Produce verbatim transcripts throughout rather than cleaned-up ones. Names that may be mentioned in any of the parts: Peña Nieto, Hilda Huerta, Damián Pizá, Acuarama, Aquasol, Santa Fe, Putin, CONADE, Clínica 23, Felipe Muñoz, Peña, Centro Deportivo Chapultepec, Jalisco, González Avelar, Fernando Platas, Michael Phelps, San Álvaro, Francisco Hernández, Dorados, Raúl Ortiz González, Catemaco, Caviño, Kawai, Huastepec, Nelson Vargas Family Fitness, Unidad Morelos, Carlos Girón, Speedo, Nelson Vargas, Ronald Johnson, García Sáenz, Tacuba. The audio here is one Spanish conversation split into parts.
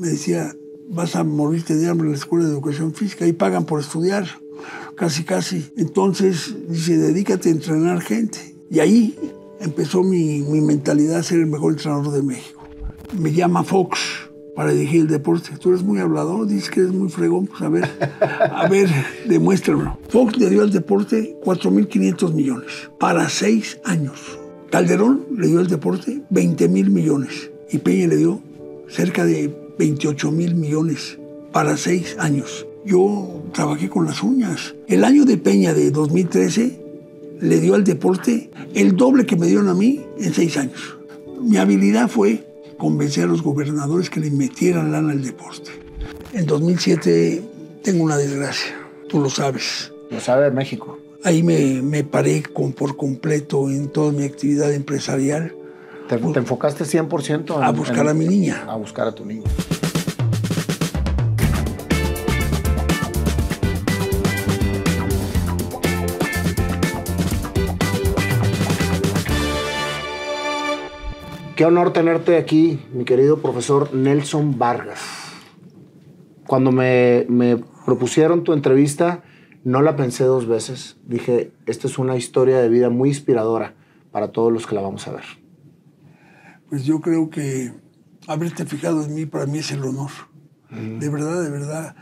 Me decía, vas a morirte de hambre en la escuela de educación física y pagan por estudiar, casi, casi. Entonces, dice, dedícate a entrenar gente. Y ahí empezó mi, mi mentalidad a ser el mejor entrenador de México. Me llama Fox para dirigir el deporte. Tú eres muy hablador, dices que eres muy fregón. Pues a ver, a ver, demuéstralo. Fox le dio al deporte cuatro mil quinientos millones para seis años. Calderón le dio al deporte veinte mil millones. Y Peña le dio cerca de veintiocho mil millones para seis años. Yo trabajé con las uñas. El año de Peña de dos mil trece le dio al deporte el doble que me dieron a mí en seis años. Mi habilidad fue convencer a los gobernadores que le metieran lana al deporte. En dos mil siete tengo una desgracia, tú lo sabes. Lo sabe México. Ahí me, me paré con, por completo en toda mi actividad empresarial. ¿Te, por, te enfocaste cien por ciento en, a buscar en, a mi niña? A buscar a tu niña. Qué honor tenerte aquí, mi querido profesor Nelson Vargas. Cuando me, me propusieron tu entrevista, no la pensé dos veces. Dije, esta es una historia de vida muy inspiradora para todos los que la vamos a ver. Pues yo creo que haberte fijado en mí para mí es el honor. Mm. De verdad, de verdad.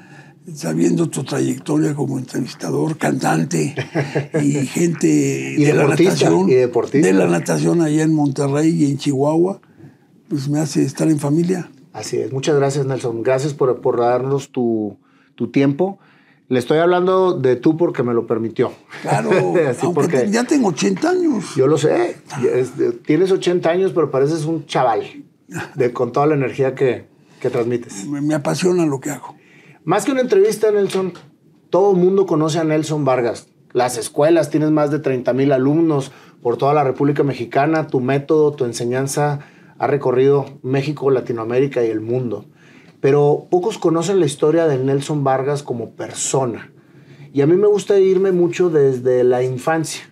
Sabiendo tu trayectoria como entrevistador, cantante y gente y de la natación, y de la natación allá en Monterrey y en Chihuahua, pues me hace estar en familia. Así es. Muchas gracias, Nelson. Gracias por, por darnos tu, tu tiempo. Le estoy hablando de tú porque me lo permitió. Claro, así aunque te, ya tengo ochenta años. Yo lo sé. Tienes ochenta años, pero pareces un chaval de, con toda la energía que, que transmites. Me, me apasiona lo que hago. Más que una entrevista, Nelson, todo el mundo conoce a Nelson Vargas. Las escuelas, tienes más de treinta mil alumnos por toda la República Mexicana. Tu método, tu enseñanza ha recorrido México, Latinoamérica y el mundo. Pero pocos conocen la historia de Nelson Vargas como persona. Y a mí me gusta irme mucho desde la infancia.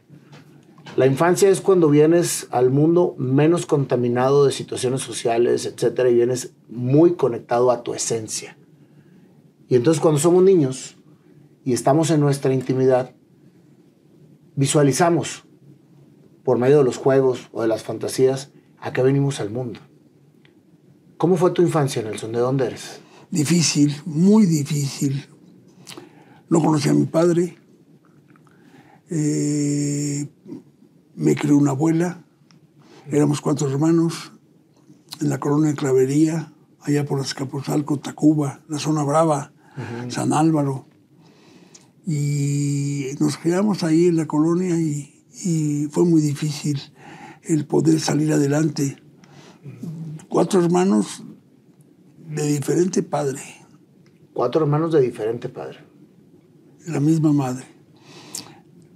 La infancia es cuando vienes al mundo menos contaminado de situaciones sociales, etcétera, y vienes muy conectado a tu esencia. Y entonces cuando somos niños y estamos en nuestra intimidad, visualizamos por medio de los juegos o de las fantasías a qué venimos al mundo. ¿Cómo fue tu infancia, Nelson? ¿De dónde eres? Difícil, muy difícil. No conocí a mi padre. Eh, me crió una abuela. Éramos cuatro hermanos en la colonia de Clavería, allá por Azcapotzalco, Tacuba, la zona brava. Uh-huh. San Álvaro. Y nos quedamos ahí en la colonia y, y fue muy difícil el poder salir adelante. Cuatro hermanos de diferente padre. Cuatro hermanos de diferente padre. La misma madre.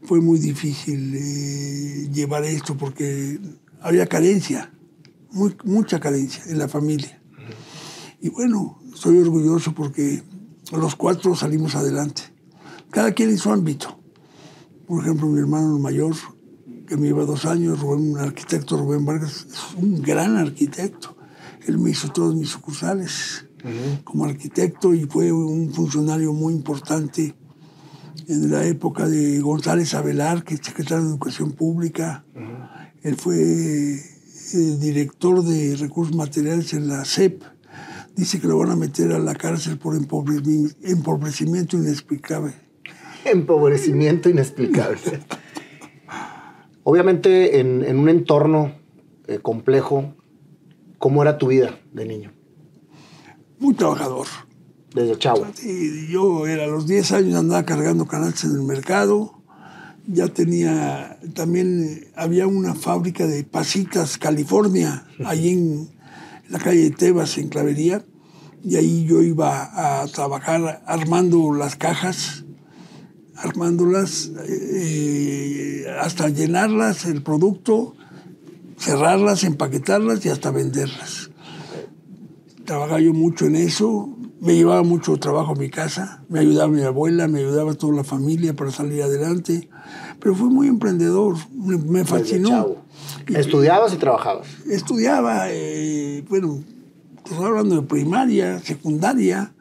Fue muy difícil eh, llevar esto porque había carencia, muy, mucha carencia en la familia. Uh-huh. Y bueno, soy orgulloso porque los cuatro salimos adelante. Cada quien en su ámbito. Por ejemplo, mi hermano mayor, que me lleva dos años, Rubén, un arquitecto, Rubén Vargas, es un gran arquitecto. Él me hizo todos mis sucursales. Uh-huh. Como arquitecto y fue un funcionario muy importante en la época de González Avelar, que es secretario de Educación Pública. Uh-huh. Él fue eh, director de recursos materiales en la C E P. Dice que lo van a meter a la cárcel por empobrecimiento, empobrecimiento inexplicable. Empobrecimiento inexplicable. Obviamente, en, en un entorno eh, complejo, ¿cómo era tu vida de niño? Muy trabajador. Desde chavo. Sí, yo era, a los diez años andaba cargando canastas en el mercado. Ya tenía, también había una fábrica de pasitas, California, allí en la calle de Tebas, en Clavería. Y ahí yo iba a trabajar armando las cajas, armándolas eh, hasta llenarlas, el producto, cerrarlas, empaquetarlas y hasta venderlas. Trabajaba yo mucho en eso, me llevaba mucho trabajo a mi casa, me ayudaba mi abuela, me ayudaba toda la familia para salir adelante, pero fui muy emprendedor, me, me fascinó. ¿Estudiabas y trabajabas? Estudiaba, eh, bueno, estoy hablando de primaria, secundaria,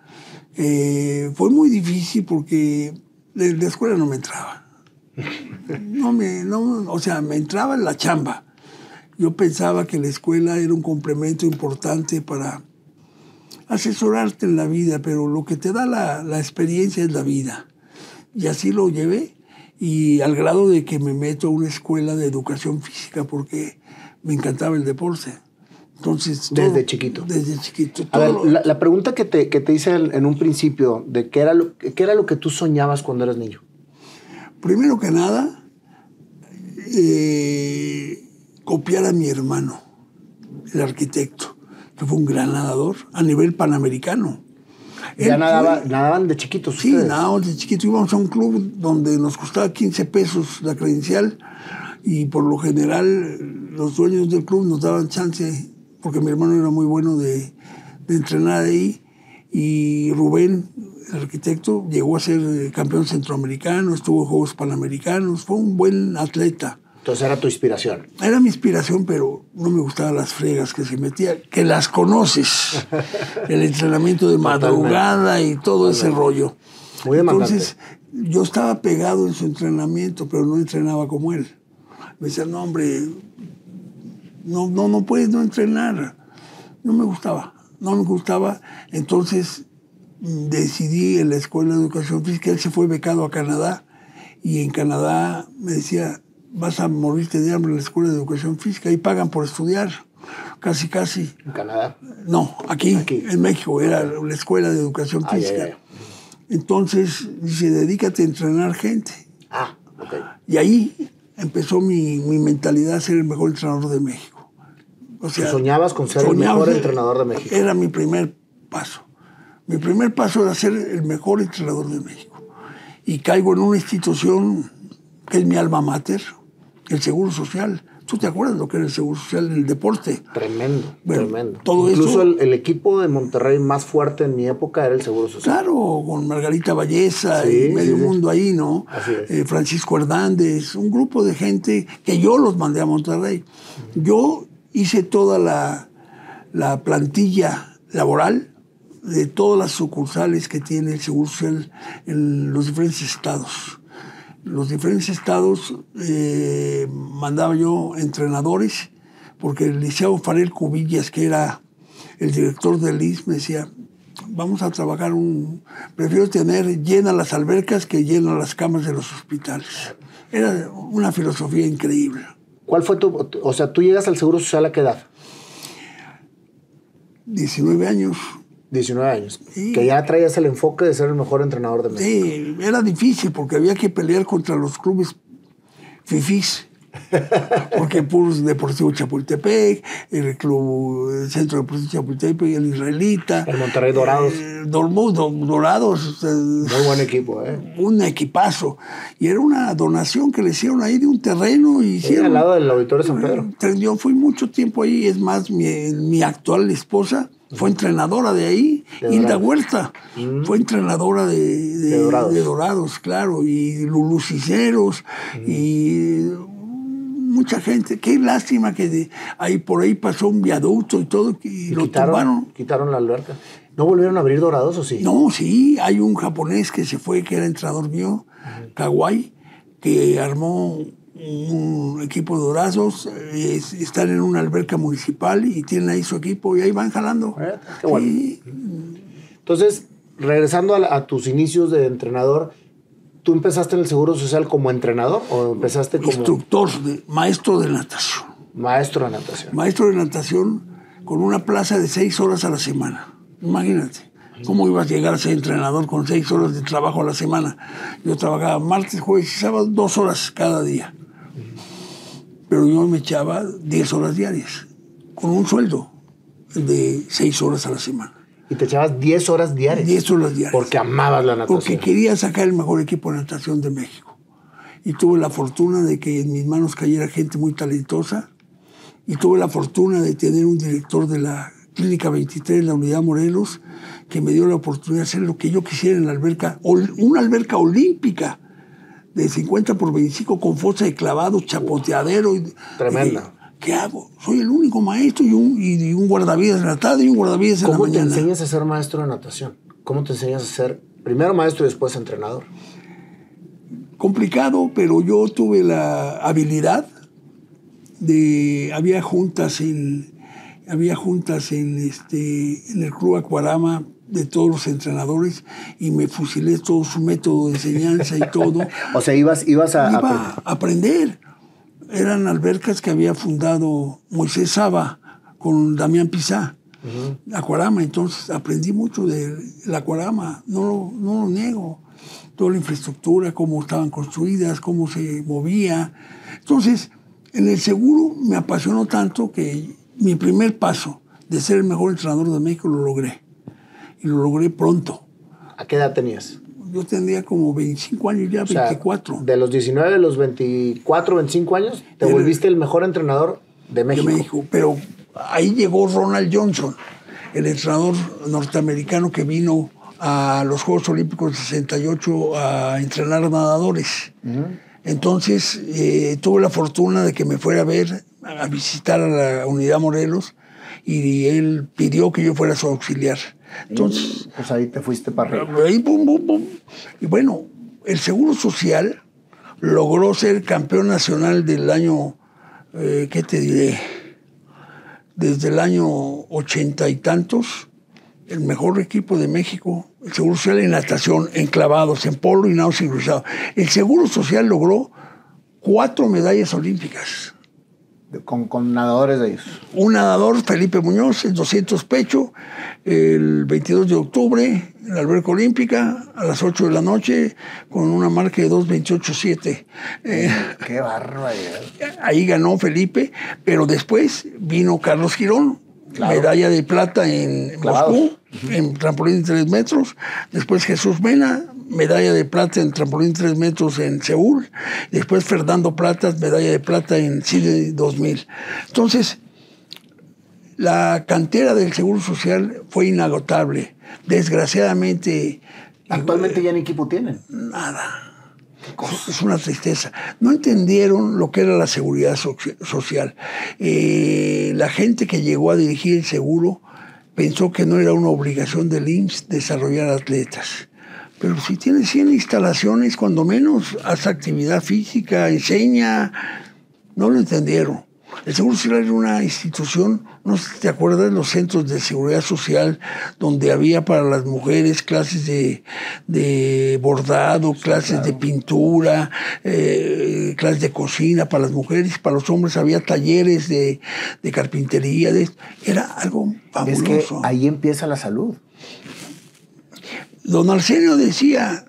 eh, fue muy difícil porque de la escuela no me entraba. No me, no, o sea, me entraba en la chamba. Yo pensaba que la escuela era un complemento importante para asesorarte en la vida, pero lo que te da la, la experiencia es la vida. Y así lo llevé, y al grado de que me meto a una escuela de educación física porque me encantaba el deporte. Entonces, desde todo, chiquito. Desde chiquito. A ver, lo... la, la pregunta que te, que te hice en un principio, de qué era, lo, qué era lo que tú soñabas cuando eras niño. Primero que nada, eh, copiar a mi hermano, el arquitecto, que fue un gran nadador a nivel panamericano. Ya nadaba, fue, nadaban de chiquitos ustedes. Sí, nadábamos de chiquitos. Íbamos a un club donde nos costaba quince pesos la credencial y por lo general los dueños del club nos daban chance, porque mi hermano era muy bueno de, de entrenar ahí, y Rubén, el arquitecto, llegó a ser campeón centroamericano, estuvo en Juegos Panamericanos, fue un buen atleta. Entonces era tu inspiración. Era mi inspiración, pero no me gustaban las fregas que se metía, que las conoces. El entrenamiento de madrugada y todo ese rollo. Muy demandante. Entonces yo estaba pegado en su entrenamiento, pero no entrenaba como él. Me decía, no, hombre, no, no, no puedes no entrenar. No me gustaba, no me gustaba. Entonces decidí en la Escuela de Educación Física, él se fue becado a Canadá, y en Canadá me decía, vas a morirte de hambre en la Escuela de Educación Física, y pagan por estudiar, casi, casi. ¿En Canadá? No, aquí, aquí. En México, era la Escuela de Educación ah, Física. Ya, ya. Entonces, dice, dedícate a entrenar gente. Ah, ok. Y ahí empezó mi, mi mentalidad a ser el mejor entrenador de México. O sea, soñabas con ser el mejor entrenador de México. Era mi primer paso. Mi primer paso era ser el mejor entrenador de México. Y caigo en una institución que es mi alma mater, el Seguro Social. ¿Tú te acuerdas lo que era el Seguro Social en el deporte? Tremendo, bueno, tremendo. Todo Incluso eso, el, el equipo de Monterrey más fuerte en mi época era el Seguro Social. Claro, con Margarita Ballesa, sí, y medio sí, mundo sí. ahí, ¿no? Así es. Eh, Francisco Hernández, un grupo de gente que yo los mandé a Monterrey. Uh-huh. Yo hice toda la, la plantilla laboral de todas las sucursales que tiene el Seguro Social en los diferentes estados. Los diferentes estados eh, mandaba yo entrenadores, porque el Liceo Farell Cubillas, que era el director del I M S S, me decía, vamos a trabajar un... Prefiero tener llenas las albercas que llenas las camas de los hospitales. Era una filosofía increíble. ¿Cuál fue tu... O sea, ¿tú llegas al Seguro Social a qué edad? diecinueve años. diecinueve años, sí. Que ya traías el enfoque de ser el mejor entrenador de México. Sí, era difícil porque había que pelear contra los clubes fifís, porque puros Deportivo Chapultepec, el club el Centro Deportivo Chapultepec, el Israelita. El Monterrey Dorados. Eh, Dormuz, Dorados. Eh, Muy buen equipo, ¿eh? Un equipazo. Y era una donación que le hicieron ahí de un terreno. Y hicieron, al lado del Auditorio San Pedro. Yo fui mucho tiempo ahí, es más, mi, mi actual esposa fue entrenadora de ahí, de Hilda Huerta. Mm. Fue entrenadora de, de, de, Dorados. de Dorados, claro, y Lulú Ciceros, mm. y mucha gente. Qué lástima que de, ahí por ahí pasó un viaducto y todo, y, y lo quitaron, tumbaron. Quitaron la alberca. ¿No volvieron a abrir Dorados o sí? No, sí. Hay un japonés que se fue, que era entrenador mío, mm. Kawai, que armó un equipo de Dorados, es, están en una alberca municipal y tienen ahí su equipo y ahí van jalando. ¿Eh? Qué bueno. Sí. Entonces, regresando a, a tus inicios de entrenador, ¿tú empezaste en el Seguro Social como entrenador o empezaste como...? Instructor, de, maestro de natación. Maestro de natación. Maestro de natación con una plaza de seis horas a la semana. Imagínate. ¿Cómo ibas a llegar a ser entrenador con seis horas de trabajo a la semana? Yo trabajaba martes, jueves y sábado, dos horas cada día. Pero yo me echaba diez horas diarias, con un sueldo de seis horas a la semana. ¿Y te echabas diez horas diarias? diez horas diarias. Porque amabas la natación. Porque quería sacar el mejor equipo de natación de México. Y tuve la fortuna de que en mis manos cayera gente muy talentosa. Y tuve la fortuna de tener un director de la Clínica veintitrés, la Unidad Morelos, que me dio la oportunidad de hacer lo que yo quisiera en la alberca, una alberca olímpica de cincuenta por veinticinco con fosa de clavado, chapoteadero. Tremenda. ¿qué hago? Soy el único maestro y un, y un guardavidas en la tarde y un guardavidas en la mañana. ¿Cómo te enseñas a ser maestro de natación? ¿Cómo te enseñas a ser primero maestro y después entrenador? Complicado, pero yo tuve la habilidad de... Había juntas en, había juntas en, este, en el club Acuarama de todos los entrenadores y me fusilé todo su método de enseñanza y todo. O sea, ibas, ibas a... Iba a aprender. Eran albercas que había fundado Moisés Saba con Damián Pizá. Uh-huh. Acuarama, entonces aprendí mucho del Acuarama, no, no lo niego. Toda la infraestructura, cómo estaban construidas, cómo se movía. Entonces, en el seguro me apasionó tanto que mi primer paso de ser el mejor entrenador de México lo logré. Y lo logré pronto. ¿A qué edad tenías? Yo tendría como veinticinco años, ya o sea, veinticuatro. De los diecinueve, a los veinticuatro, veinticinco años, te el, volviste el mejor entrenador de México. De México. Pero ahí llegó Ronald Johnson, el entrenador norteamericano que vino a los Juegos Olímpicos sesenta y ocho a entrenar nadadores. Uh-huh. Entonces eh, tuve la fortuna de que me fuera a ver, a visitar a la Unidad Morelos, y él pidió que yo fuera su auxiliar. Entonces, y, pues ahí te fuiste para arriba. Ahí, bum, bum, bum. Y bueno, el Seguro Social logró ser campeón nacional del año, eh, ¿qué te diré? Desde el año ochenta y tantos, el mejor equipo de México, el Seguro Social en natación, en clavados, en polo y nado sincronizado. El Seguro Social logró cuatro medallas olímpicas. Con, con nadadores de ellos. Un nadador, Felipe Muñoz, el doscientos pecho, el veintidós de octubre, en la alberca olímpica, a las ocho de la noche, con una marca de dos veintiocho siete. Eh, ¡Qué barbaridad! Ahí ganó Felipe, pero después vino Carlos Girón, claro. Medalla de plata en claro. Moscú, uh-huh. En trampolín de tres metros. Después Jesús Mena, medalla de plata en trampolín de tres metros en Seúl. Después Fernando Platas, medalla de plata en Chile dos mil. Entonces, la cantera del Seguro Social fue inagotable. Desgraciadamente... ¿Actualmente eh, ya ni equipo tienen? Nada. Es una tristeza. No entendieron lo que era la seguridad so social. Eh, la gente que llegó a dirigir el seguro pensó que no era una obligación del I M S S desarrollar atletas. Pero si tienes cien instalaciones, cuando menos, haz actividad física, enseña. No lo entendieron. El Seguro Social era una institución, no sé si te acuerdas, de los centros de seguridad social, donde había para las mujeres clases de, de bordado, clases claro. de pintura, eh, clases de cocina para las mujeres, para los hombres había talleres de, de carpintería. De, era algo fabuloso. Es que ahí empieza la salud. Don Arsenio decía,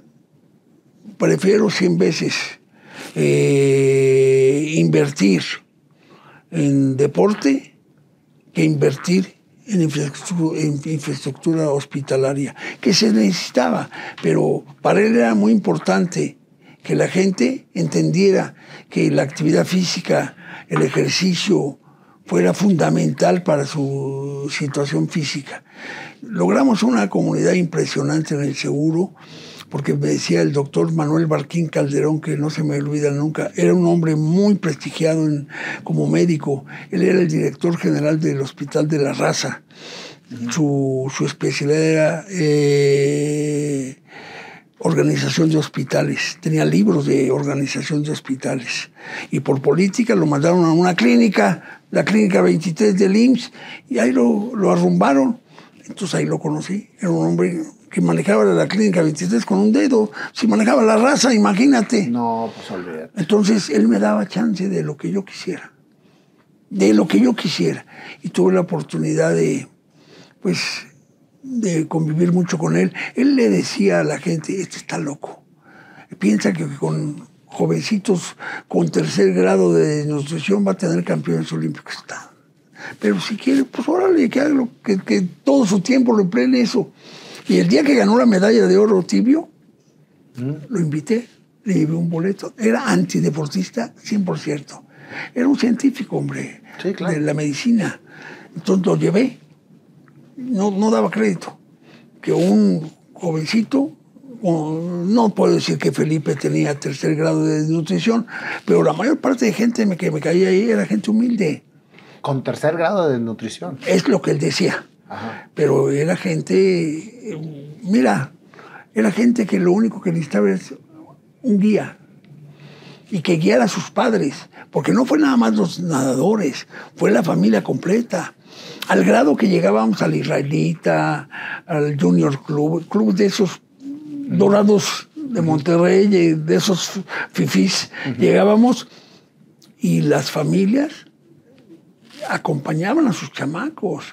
prefiero cien veces eh, invertir en deporte que invertir en infraestructura, en infraestructura hospitalaria, que se necesitaba, pero para él era muy importante que la gente entendiera que la actividad física, el ejercicio, fuera fundamental para su situación física. Logramos una comunidad impresionante en el seguro, porque me decía el doctor Manuel Barquín Calderón, que no se me olvida nunca, era un hombre muy prestigiado en, como médico. Él era el director general del Hospital de la Raza. Uh-huh. Su, su especialidad era eh, organización de hospitales. Tenía libros de organización de hospitales. Y por política lo mandaron a una clínica, la Clínica veintitrés del I M S S, y ahí lo, lo arrumbaron. Entonces ahí lo conocí. Era un hombre que manejaba la Clínica veintitrés con un dedo. Si manejaba la raza, imagínate. No, pues olvídate. Entonces él me daba chance de lo que yo quisiera. De lo que yo quisiera. Y tuve la oportunidad de, pues, de convivir mucho con él. Él le decía a la gente, este está loco. Piensa que con... jovencitos con tercer grado de nutrición va a tener campeones olímpicos. Está. Pero si quiere, pues órale, que, haga lo, que, que todo su tiempo lo emplee en eso. Y el día que ganó la medalla de oro tibio, ¿Mm? Lo invité, le llevé un boleto. Era antideportista cien por ciento. Era un científico, hombre, sí, claro. De la medicina. Entonces lo llevé. No, no daba crédito. Que un jovencito... No puedo decir que Felipe tenía tercer grado de nutrición, pero la mayor parte de gente que me caía ahí era gente humilde. Con tercer grado de nutrición. Es lo que él decía. Ajá. Pero era gente, mira, era gente que lo único que necesitaba es un guía y que guiara a sus padres, porque no fue nada más los nadadores, fue la familia completa. Al grado que llegábamos al Israelita, al Junior Club, club de esos Dorados de Monterrey, de esos fifís, uh-huh. llegábamos y las familias acompañaban a sus chamacos.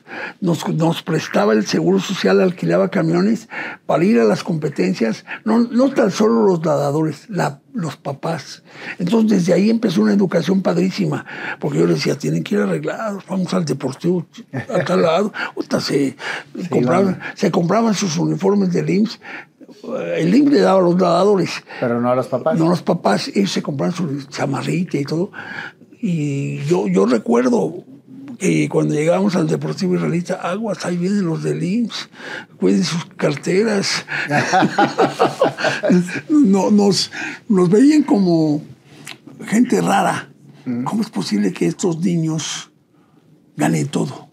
Nos, nos prestaba el Seguro Social, alquilaba camiones para ir a las competencias, no, no tan solo los nadadores, la, los papás. Entonces, desde ahí empezó una educación padrísima, porque yo les decía, tienen que ir arreglados, vamos al deportivo, a tal lado. Osta, se, sí, compraban, se compraban sus uniformes del I M S S. El I M S S le daba a los nadadores. Pero no a los papás. No a los papás, ellos se compraban su chamarrita y todo. Y yo, yo recuerdo... Y cuando llegábamos al Deportivo Israelita, aguas, ahí vienen los del I M S S, cuiden sus carteras. nos, nos, nos veían como gente rara. Mm. ¿Cómo es posible que estos niños ganen todo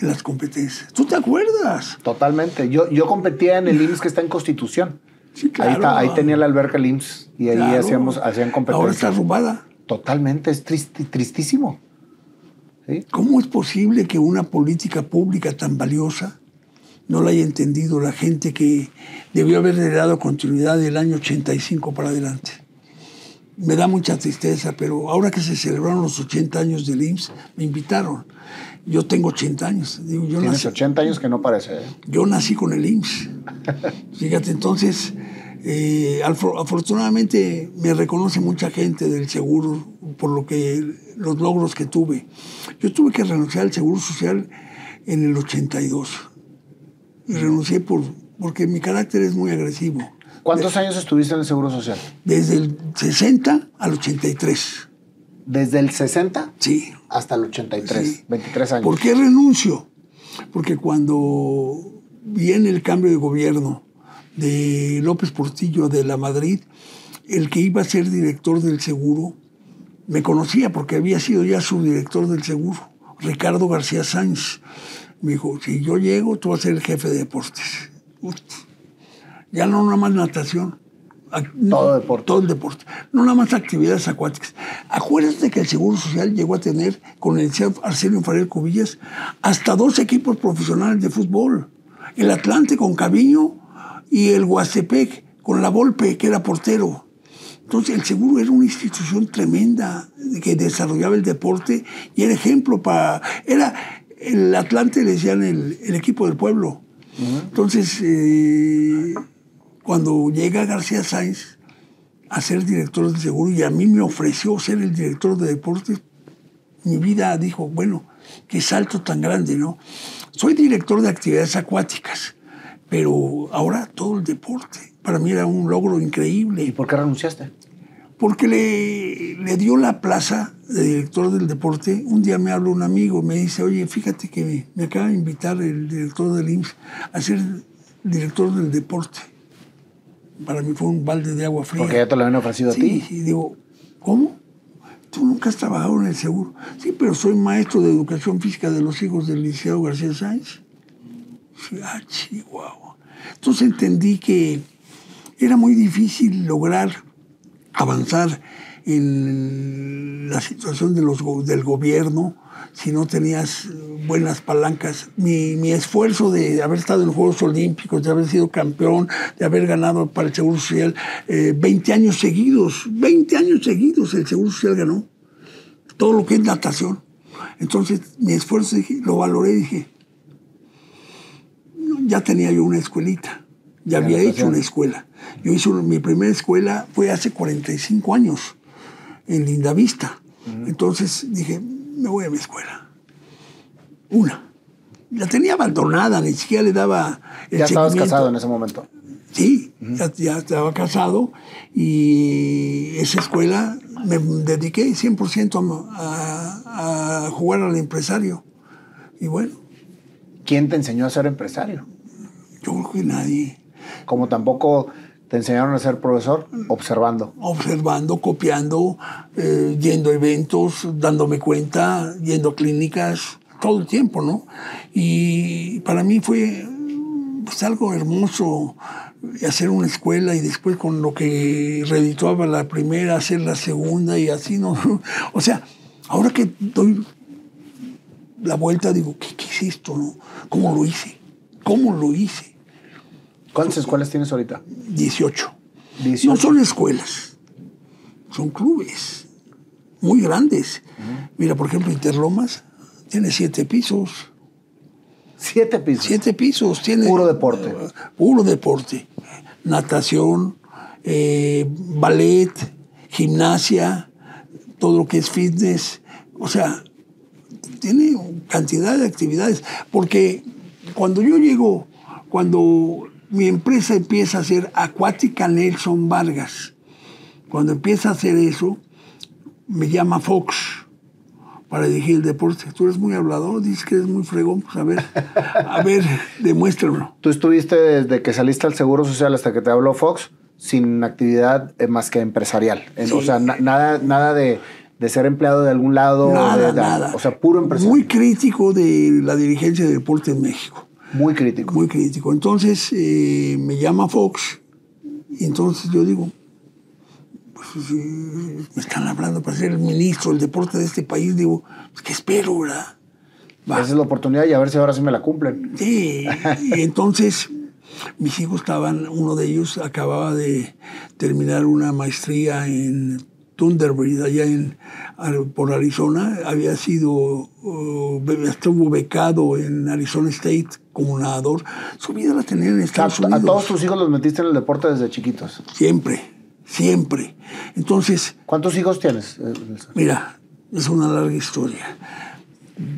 en las competencias? ¿Tú te acuerdas? Totalmente. Yo, yo competía en el I M S S que está en Constitución. Sí, claro. Ahí, está, ahí tenía la alberca el I M S S y ahí claro. hacíamos, hacían competencias. Ahora está arrumada. Totalmente, es trist, tristísimo. ¿Sí? ¿Cómo es posible que una política pública tan valiosa no la haya entendido la gente que debió haberle dado continuidad del año ochenta y cinco para adelante? Me da mucha tristeza, pero ahora que se celebraron los ochenta años del I M S S, me invitaron. Yo tengo ochenta años. Digo, yo Tienes nací, ochenta años que no parece. ¿Eh? Yo nací con el I M S S. Fíjate, entonces, eh, afortunadamente me reconoce mucha gente del seguro por lo que... los logros que tuve. Yo tuve que renunciar al Seguro Social en el ochenta y dos. Y renuncié por, porque mi carácter es muy agresivo. ¿Cuántos desde, años estuviste en el Seguro Social? Desde el sesenta al ochenta y tres. ¿Desde el sesenta? Sí. Hasta el ochenta y tres, sí. veintitrés años. ¿Por qué renuncio? Porque cuando viene el cambio de gobierno de López Portillo de la Madrid, el que iba a ser director del Seguro me conocía porque había sido ya subdirector del seguro, Ricardo García Sáenz. Me dijo, si yo llego, tú vas a ser el jefe de deportes. Uf. Ya no nada más natación. Todo, no, deporte. Todo el deporte. No nada más actividades acuáticas. Acuérdate que el Seguro Social llegó a tener, con el Arsenio Farell Cubillas, hasta dos equipos profesionales de fútbol. El Atlante con Caviño y el Huastepec con la Volpe, que era portero. Entonces, el seguro era una institución tremenda que desarrollaba el deporte y era ejemplo para... Era el Atlante, le decían el, el equipo del pueblo. Uh-huh. Entonces, eh, cuando llega García Sáenz a ser director del seguro y a mí me ofreció ser el director de deportes, mi vida dijo, bueno, qué salto tan grande, ¿no? Soy director de actividades acuáticas, pero ahora todo el deporte. Para mí era un logro increíble. ¿Y por qué renunciaste? Porque le, le dio la plaza de director del deporte. Un día me habló un amigo, me dice, oye, fíjate que me, me acaba de invitar el director del I M S S a ser director del deporte. Para mí fue un balde de agua fría. Porque ya te lo habían ofrecido sí, a ti. Y digo, ¿cómo? Tú nunca has trabajado en el seguro. Sí, pero soy maestro de educación física de los hijos del licenciado García Sáenz. Ah, Chihuahua. Entonces entendí que era muy difícil lograr avanzar en la situación de los, del gobierno si no tenías buenas palancas. Mi, mi esfuerzo de haber estado en los Juegos Olímpicos, de haber sido campeón, de haber ganado para el Seguro Social eh, veinte años seguidos, veinte años seguidos el Seguro Social ganó. Todo lo que es natación. Entonces, mi esfuerzo, dije, lo valoré, dije, no, ya tenía yo una escuelita. Ya había hecho una escuela. Yo hice una, mi primera escuela fue hace cuarenta y cinco años, en Lindavista. Uh-huh. Entonces dije, me voy a mi escuela. Una. La tenía abandonada, ni siquiera le daba el seguimiento. ¿Ya estabas casado en ese momento? Sí, uh-huh. ya, ya estaba casado y esa escuela me dediqué cien por ciento a, a jugar al empresario. Y bueno. ¿Quién te enseñó a ser empresario? Yo creo que nadie. Como tampoco ¿Te enseñaron a ser profesor? Observando. Observando, copiando, eh, yendo a eventos, dándome cuenta, yendo a clínicas, todo el tiempo, ¿no? Y para mí fue pues, algo hermoso hacer una escuela y después con lo que redituaba la primera, hacer la segunda y así, ¿no? O sea, ahora que doy la vuelta digo, ¿qué, qué es esto, no? ¿Cómo lo hice? ¿Cómo lo hice? ¿Cuántas escuelas tienes ahorita? dieciocho. dieciocho. No son escuelas, son clubes muy grandes. Uh-huh. Mira, por ejemplo, Interlomas tiene siete pisos. ¿Siete pisos? Siete pisos. Tiene, puro deporte. Uh, puro deporte. Natación, eh, ballet, gimnasia, todo lo que es fitness. O sea, tiene cantidad de actividades. Porque cuando yo llego, cuando... mi empresa empieza a ser Acuática Nelson Vargas. Cuando empieza a hacer eso, me llama Fox para dirigir el deporte. Tú eres muy hablador, dices que eres muy fregón. Pues a ver, a ver, demuéstralo. ¿Tú estuviste desde que saliste al Seguro Social hasta que te habló Fox sin actividad más que empresarial? Sí. O sea, na nada, nada de, de ser empleado de algún lado. Nada, de, nada. O sea, puro empresario. Muy crítico de la dirigencia de deporte en México. Muy crítico. Muy crítico. Entonces eh, me llama Fox y entonces yo digo, pues, eh, me están hablando para ser el ministro del deporte de este país. Digo, pues, ¿qué espero, verdad? Va. Esa es la oportunidad y a ver si ahora sí me la cumplen. Sí. Y entonces mis hijos estaban, uno de ellos acababa de terminar una maestría en Thunderbird, allá en, por Arizona. Había sido, uh, estuvo becado en Arizona State como nadador. Su vida la tenía en Estados Unidos. ¿A todos tus hijos los metiste en el deporte desde chiquitos? Siempre, siempre. Entonces... ¿Cuántos hijos tienes? Mira, es una larga historia.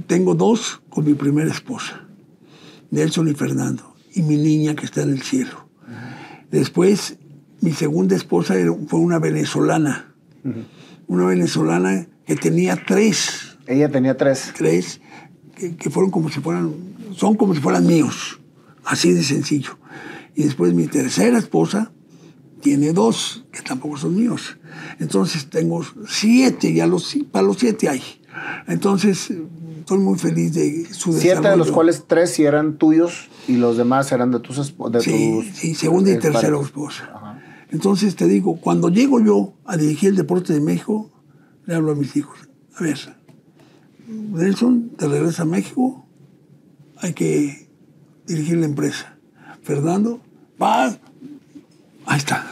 Tengo dos con mi primera esposa, Nelson y Fernando, y mi niña que está en el cielo. Después, mi segunda esposa fue una venezolana. Uh-huh. Una venezolana que tenía tres. Ella tenía tres. Tres, que, que fueron como si fueran, son como si fueran míos. Así de sencillo. Y después mi tercera esposa tiene dos, que tampoco son míos. Entonces tengo siete, ya los, para los siete hay. Entonces estoy muy feliz de su desarrollo. Siete de los cuales tres sí eran tuyos y los demás eran de tus esposas. Sí, tus, sí, segunda y tercera esposa. Ajá. Entonces te digo, cuando llego yo a dirigir el deporte de México, le hablo a mis hijos. A ver, Nelson, te regresa a México, hay que dirigir la empresa. Fernando, paz, ahí está.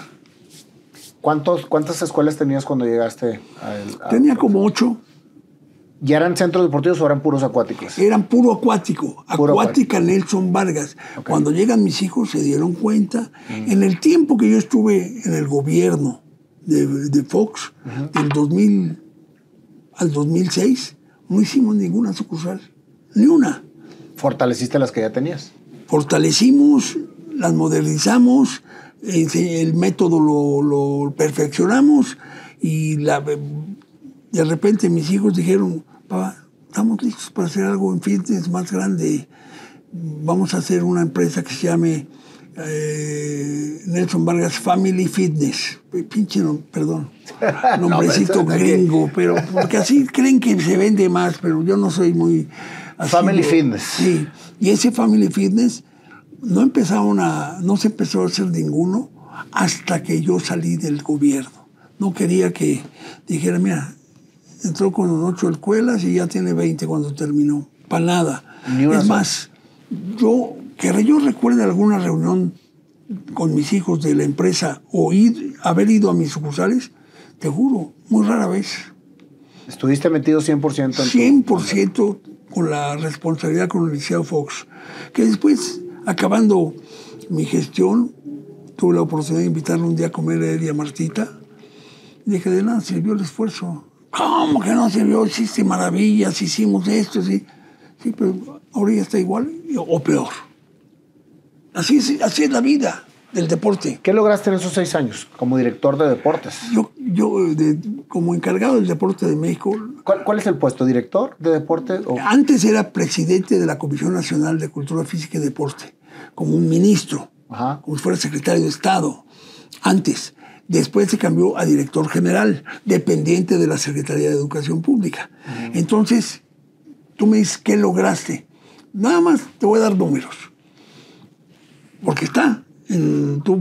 ¿Cuántos, ¿Cuántas escuelas tenías cuando llegaste? A el, a Tenía como ocho. ¿Y eran centros deportivos o eran puros acuáticos? Eran puro acuático. Puro Acuática acuático. Nelson Vargas. Okay. Cuando llegan mis hijos se dieron cuenta. Mm. En el tiempo que yo estuve en el gobierno de, de Fox, uh-huh, del dos mil al dos mil seis, no hicimos ninguna sucursal. Ni una. ¿Fortaleciste las que ya tenías? Fortalecimos, las modernizamos, el método lo, lo perfeccionamos y la... De repente mis hijos dijeron, papá, estamos listos para hacer algo en fitness más grande. Vamos a hacer una empresa que se llame eh, Nelson Vargas Family Fitness. Pinche, no, perdón, nombrecito no, gringo, pero porque así creen que se vende más, pero yo no soy muy... Así, Family pero, Fitness. Sí, y ese Family Fitness no, empezaron a, no se empezó a hacer ninguno hasta que yo salí del gobierno. No quería que dijera, mira... Entró con ocho escuelas y ya tiene veinte cuando terminó. Para nada. Es razón. Más, yo, que yo recuerde alguna reunión con mis hijos de la empresa o ir, haber ido a mis sucursales, te juro, muy rara vez. ¿Estuviste metido cien por ciento? En cien por ciento tu... con la responsabilidad con el Liceo Fox. Que después, acabando mi gestión, tuve la oportunidad de invitarle un día a comer a él y a Martita. Y dije, de nada, sirvió el esfuerzo. ¿Cómo que no se vio? Hiciste maravillas, hicimos esto, sí. Sí, pero ahora ya está igual o peor. Así es, así es la vida del deporte. ¿Qué lograste en esos seis años como director de deportes? Yo, yo de, como encargado del deporte de México... ¿Cuál, cuál es el puesto? ¿Director de deporte? O... Antes era presidente de la Comisión Nacional de Cultura Física y Deporte, como un ministro, ajá, como si fuera secretario de Estado. antes. Después se cambió a director general, dependiente de la Secretaría de Educación Pública. Uh-huh. Entonces, tú me dices, ¿qué lograste? Nada más te voy a dar números. Porque está. En, tú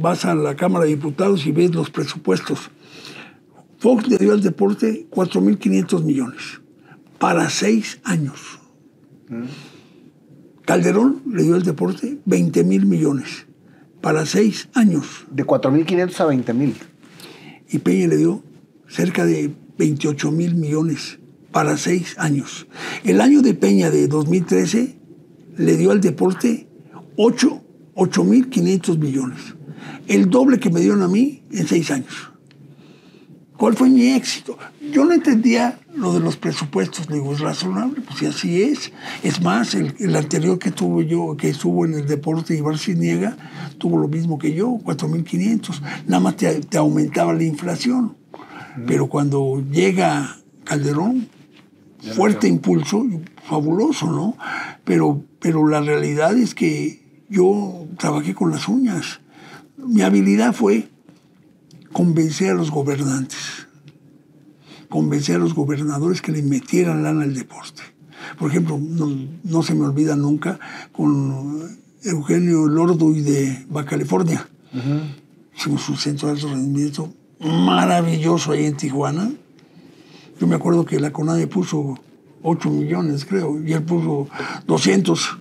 vas a la Cámara de Diputados y ves los presupuestos. Fox le dio al deporte cuatro mil quinientos millones para seis años. Uh-huh. Calderón le dio al deporte veinte mil millones. Para seis años. De cuatro mil quinientos a veinte mil. Y Peña le dio cerca de veintiocho mil millones para seis años. El año de Peña de dos mil trece le dio al deporte ocho mil quinientos millones. El doble que me dieron a mí en seis años. ¿Cuál fue mi éxito? Yo no entendía lo de los presupuestos. Le digo, es razonable, pues y así es. Es más, el, el anterior que tuve yo, que estuvo en el deporte, Ibar Siniega, tuvo lo mismo que yo, cuatro mil quinientos. Nada más te, te aumentaba la inflación. Mm. Pero cuando llega Calderón, ya fuerte impulso, fabuloso, ¿no? Pero, pero la realidad es que yo trabajé con las uñas. Mi habilidad fue convencer a los gobernantes, convencer a los gobernadores que le metieran lana al deporte. Por ejemplo, no, no se me olvida nunca con Eugenio Lorduy de Baja California. Uh-huh. Hicimos un centro de alto rendimiento maravilloso ahí en Tijuana. Yo me acuerdo que la CONADE puso ocho millones, creo, y él puso doscientos.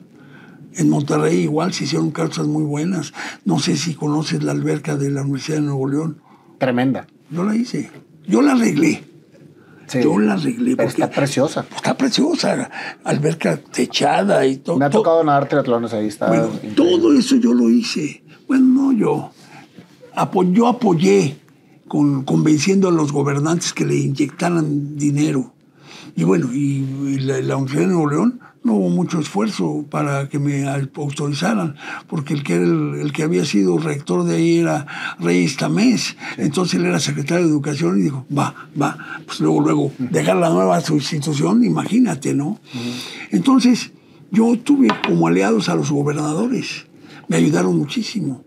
En Monterrey igual se hicieron calzas muy buenas. No sé si conoces la alberca de la Universidad de Nuevo León. Tremenda. Yo la hice. Yo la arreglé. Sí, yo la arreglé. Pero está preciosa. Pues está preciosa. Alberca techada y todo. Me ha tocado nadar triatlones ahí. Está bueno, todo eso yo lo hice. Bueno, no yo. Apo yo apoyé con, convenciendo a los gobernantes que le inyectaran dinero. Y bueno, y, y la, la Universidad de Nuevo León no hubo mucho esfuerzo para que me autorizaran, porque el que, era el, el que había sido rector de ahí era Reyes Tamés. Entonces él era secretario de Educación y dijo, va, va. Pues luego, luego, dejar la nueva institución, imagínate, ¿no? Entonces yo tuve como aliados a los gobernadores. Me ayudaron muchísimo.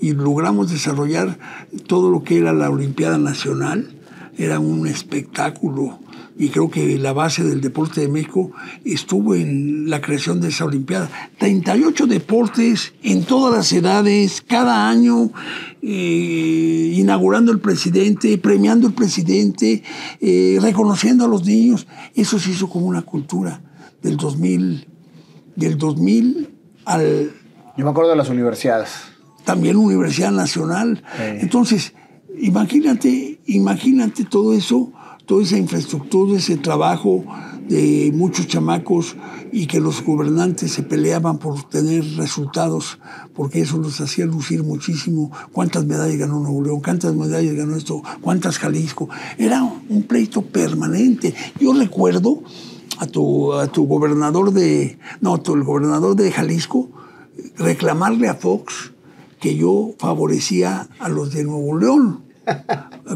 Y logramos desarrollar todo lo que era la Olimpiada Nacional. Era un espectáculo. Y creo que la base del deporte de México estuvo en la creación de esa Olimpiada. treinta y ocho deportes en todas las edades, cada año, eh, inaugurando el presidente, premiando el presidente, eh, reconociendo a los niños. Eso se hizo como una cultura del dos mil, del dos mil al... Yo me acuerdo de las universidades. También Universidad Nacional. Sí. Entonces, imagínate, imagínate todo eso, toda esa infraestructura, ese trabajo de muchos chamacos y que los gobernantes se peleaban por tener resultados, porque eso los hacía lucir muchísimo. ¿Cuántas medallas ganó Nuevo León? ¿Cuántas medallas ganó esto? ¿Cuántas Jalisco? Era un pleito permanente. Yo recuerdo a tu, a tu gobernador de... No, tu, el gobernador de Jalisco reclamarle a Fox que yo favorecía a los de Nuevo León.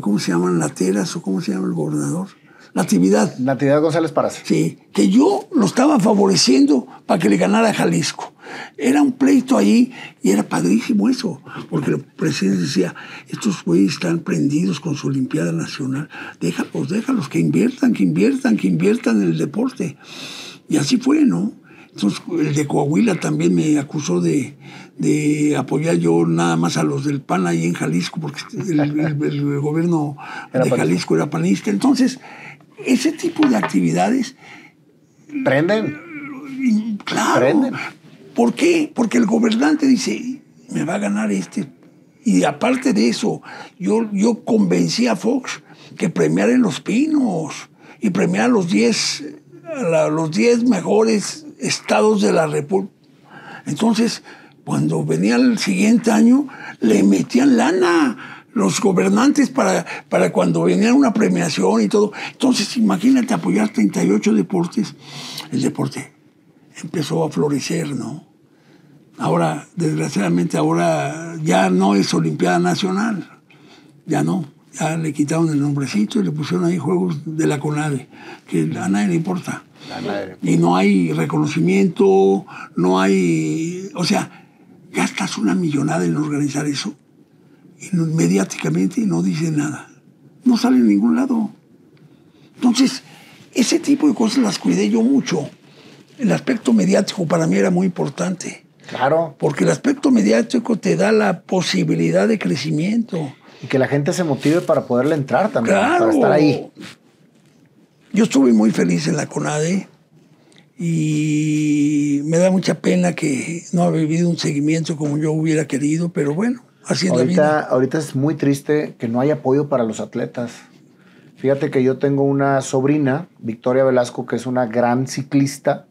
¿Cómo se llaman? Lateras o ¿cómo se llama el gobernador? Natividad. Natividad González Parás. Sí, que yo lo estaba favoreciendo para que le ganara a Jalisco. Era un pleito ahí y era padrísimo eso, porque el presidente decía, estos güeyes están prendidos con su Olimpiada Nacional, déjalos, déjalos, que inviertan, que inviertan, que inviertan en el deporte. Y así fue, ¿no? Entonces, el de Coahuila también me acusó de, de apoyar yo nada más a los del P A N ahí en Jalisco, porque el, el, el gobierno era de panista. Jalisco era panista. Entonces, ese tipo de actividades... ¿Prenden? Claro. ¿Prenden? ¿Por qué? Porque el gobernante dice, me va a ganar este. Y aparte de eso, yo, yo convencí a Fox que premiara en Los Pinos y premiara los diez mejores estados de la República. Entonces, cuando venía el siguiente año, le metían lana los gobernantes para, para cuando venía una premiación y todo. Entonces, imagínate apoyar treinta y ocho deportes. El deporte empezó a florecer, ¿no? Ahora, desgraciadamente, ahora ya no es Olimpiada Nacional. Ya no. Ya le quitaron el nombrecito y le pusieron ahí Juegos de la CONADE, que a nadie le importa. Y no hay reconocimiento, no hay... O sea, gastas una millonada en organizar eso, mediáticamente y no dice nada. No sale en ningún lado. Entonces, ese tipo de cosas las cuidé yo mucho. El aspecto mediático para mí era muy importante. Claro. Porque el aspecto mediático te da la posibilidad de crecimiento. Y que la gente se motive para poderle entrar también, claro, para estar ahí. Yo estuve muy feliz en la CONADE y me da mucha pena que no haya vivido un seguimiento como yo hubiera querido, pero bueno, así es la vida. Ahorita es muy triste que no haya apoyo para los atletas. Fíjate que yo tengo una sobrina, Victoria Velasco, que es una gran ciclista,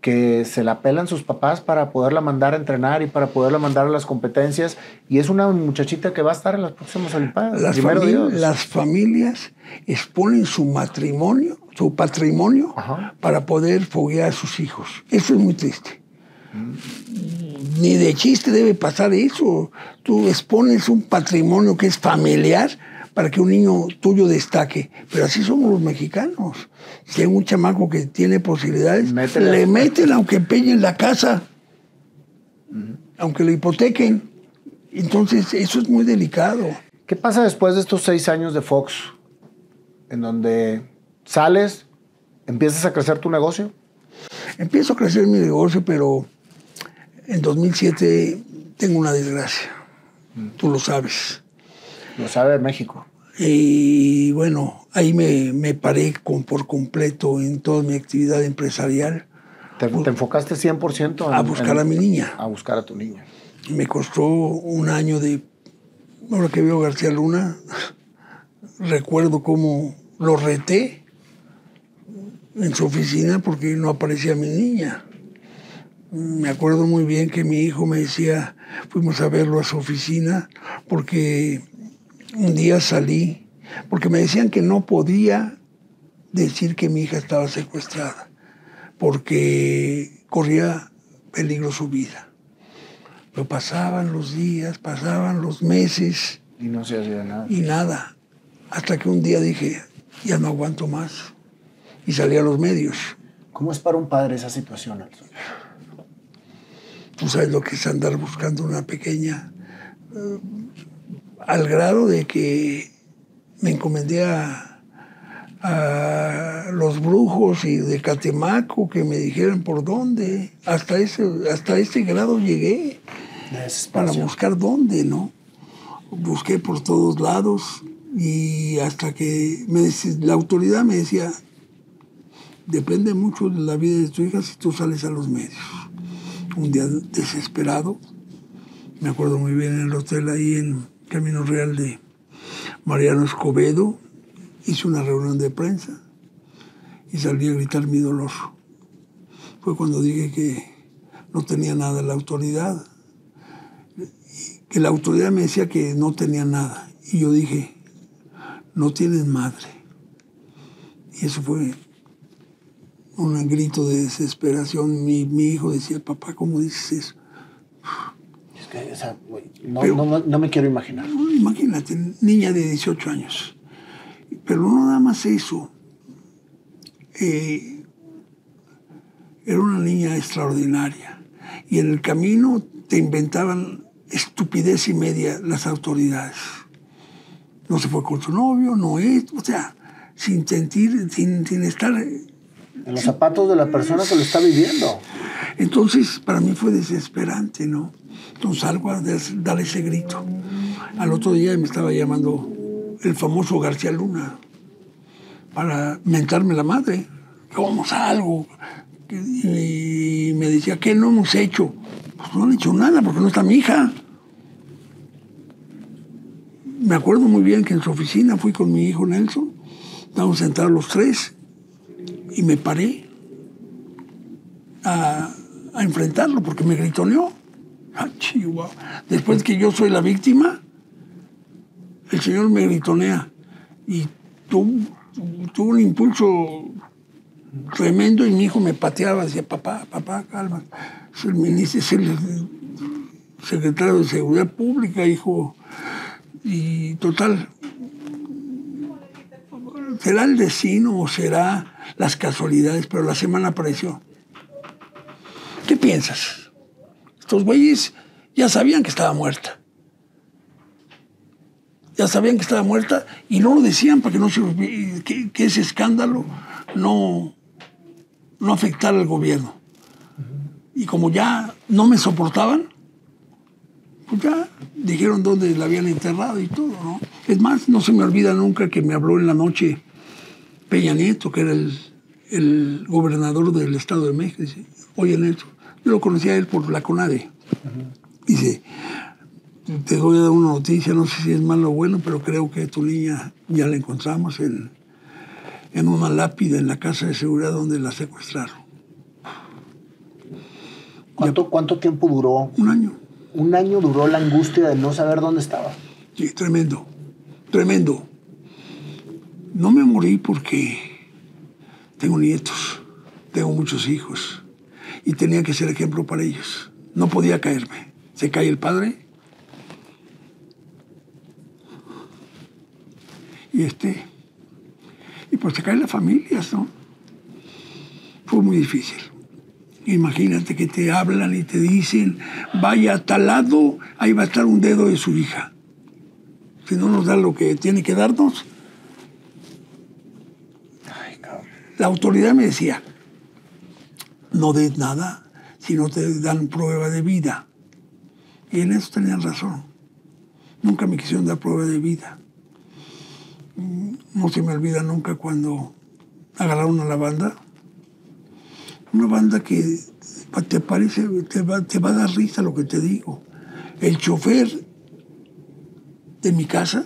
que se la pelan sus papás para poderla mandar a entrenar y para poderla mandar a las competencias. Y es una muchachita que va a estar en las próximas Olimpiadas. Las, familia, las familias exponen su matrimonio, su patrimonio, ajá, para poder foguear a sus hijos. Eso es muy triste. Mm. Ni de chiste debe pasar eso. Tú expones un patrimonio que es familiar para que un niño tuyo destaque. Pero así somos los mexicanos. Si hay un chamaco que tiene posibilidades, métele. le meten aunque empeñen la casa, uh-huh, aunque lo hipotequen. Entonces, eso es muy delicado. ¿Qué pasa después de estos seis años de Fox? En donde sales, empiezas a crecer tu negocio. Empiezo a crecer mi negocio, pero en dos mil siete tengo una desgracia. Uh-huh. Tú lo sabes. Lo sabe México. Y bueno, ahí me, me paré con, por completo en toda mi actividad empresarial. ¿Te, te enfocaste cien por ciento? En, a buscar en, a mi niña. A buscar a tu niña. Y me costó un año de... Ahora que veo a García Luna, recuerdo cómo lo reté en su oficina porque no aparecía mi niña. Me acuerdo muy bien que mi hijo me decía, fuimos a verlo a su oficina porque... Un día salí, porque me decían que no podía decir que mi hija estaba secuestrada, porque corría peligro su vida. Pero pasaban los días, pasaban los meses. Y no se hacía nada. Y nada. Hasta que un día dije, ya no aguanto más. Y salí a los medios. ¿Cómo es para un padre esa situación, Nelson? Tú sabes lo que es andar buscando una pequeña... Uh, al grado de que me encomendé a, a los brujos y de Catemaco que me dijeran por dónde. Hasta ese, hasta ese grado llegué para buscar dónde, ¿no? Busqué por todos lados y hasta que me decía, la autoridad me decía, depende mucho de la vida de tu hija si tú sales a los medios. Un día desesperado, me acuerdo muy bien en el hotel ahí en Camino Real de Mariano Escobedo, hice una reunión de prensa y salí a gritar mi dolor. Fue cuando dije que no tenía nada la autoridad, que la autoridad me decía que no tenía nada. Y yo dije, no tienes madre. Y eso fue un grito de desesperación. Mi, mi hijo decía, papá, ¿cómo dices eso? O sea, no, pero, no, no, no me quiero imaginar. No, imagínate, niña de dieciocho años. Pero no nada más eso. Eh, era una niña extraordinaria. Y en el camino te inventaban estupidez y media las autoridades. No se fue con su novio, no es... O sea, sin sentir, sin, sin estar... En los zapatos de la persona que lo está viviendo. Entonces, para mí fue desesperante, ¿no? Entonces salgo a dar ese grito. Al otro día me estaba llamando el famoso García Luna para mentarme la madre. ¿Cómo salgo? Y me decía, ¿qué no hemos hecho? Pues no han hecho nada porque no está mi hija. Me acuerdo muy bien que en su oficina fui con mi hijo Nelson. Estábamos sentados los tres y me paré a, a enfrentarlo porque me gritoneó. Ah, Chihuahua. Después que yo soy la víctima, el señor me gritonea y tuvo, tuvo un impulso tremendo y mi hijo me pateaba, decía, papá, papá, calma. Es el ministro, es el secretario de Seguridad Pública, hijo. Y total, será el vecino o será las casualidades, pero la semana apareció. ¿Qué piensas? Los güeyes ya sabían que estaba muerta. ya sabían que estaba muerta y no lo decían para que, no se, que, que ese escándalo no, no afectara al gobierno. Y como ya no me soportaban, pues ya dijeron dónde la habían enterrado y todo, ¿no? Es más, no se me olvida nunca que me habló en la noche Peña Nieto, que era el, el gobernador del Estado de México. Dice, oye, Nelson, yo lo conocí a él por la CONADE. Dice, te voy a dar una noticia, no sé si es malo o bueno, pero creo que tu niña ya la encontramos en, en una lápida en la casa de seguridad donde la secuestraron. ¿Cuánto, ¿Cuánto tiempo duró? Un año. Un año duró la angustia de no saber dónde estaba. Sí, tremendo, tremendo. No me morí porque tengo nietos, tengo muchos hijos y tenía que ser ejemplo para ellos. No podía caerme. Se cae el padre y este... Y pues se caen las familias, ¿no? Fue muy difícil. Imagínate que te hablan y te dicen, vaya a tal lado, ahí va a estar un dedo de su hija. Si no nos da lo que tiene que darnos. Ay, cabrón. La autoridad me decía, no des nada si no te dan prueba de vida. Y en eso tenían razón. Nunca me quisieron dar prueba de vida. No se me olvida nunca cuando agarraron a la banda. Una banda que te parece, te va, te va a dar risa lo que te digo. El chofer de mi casa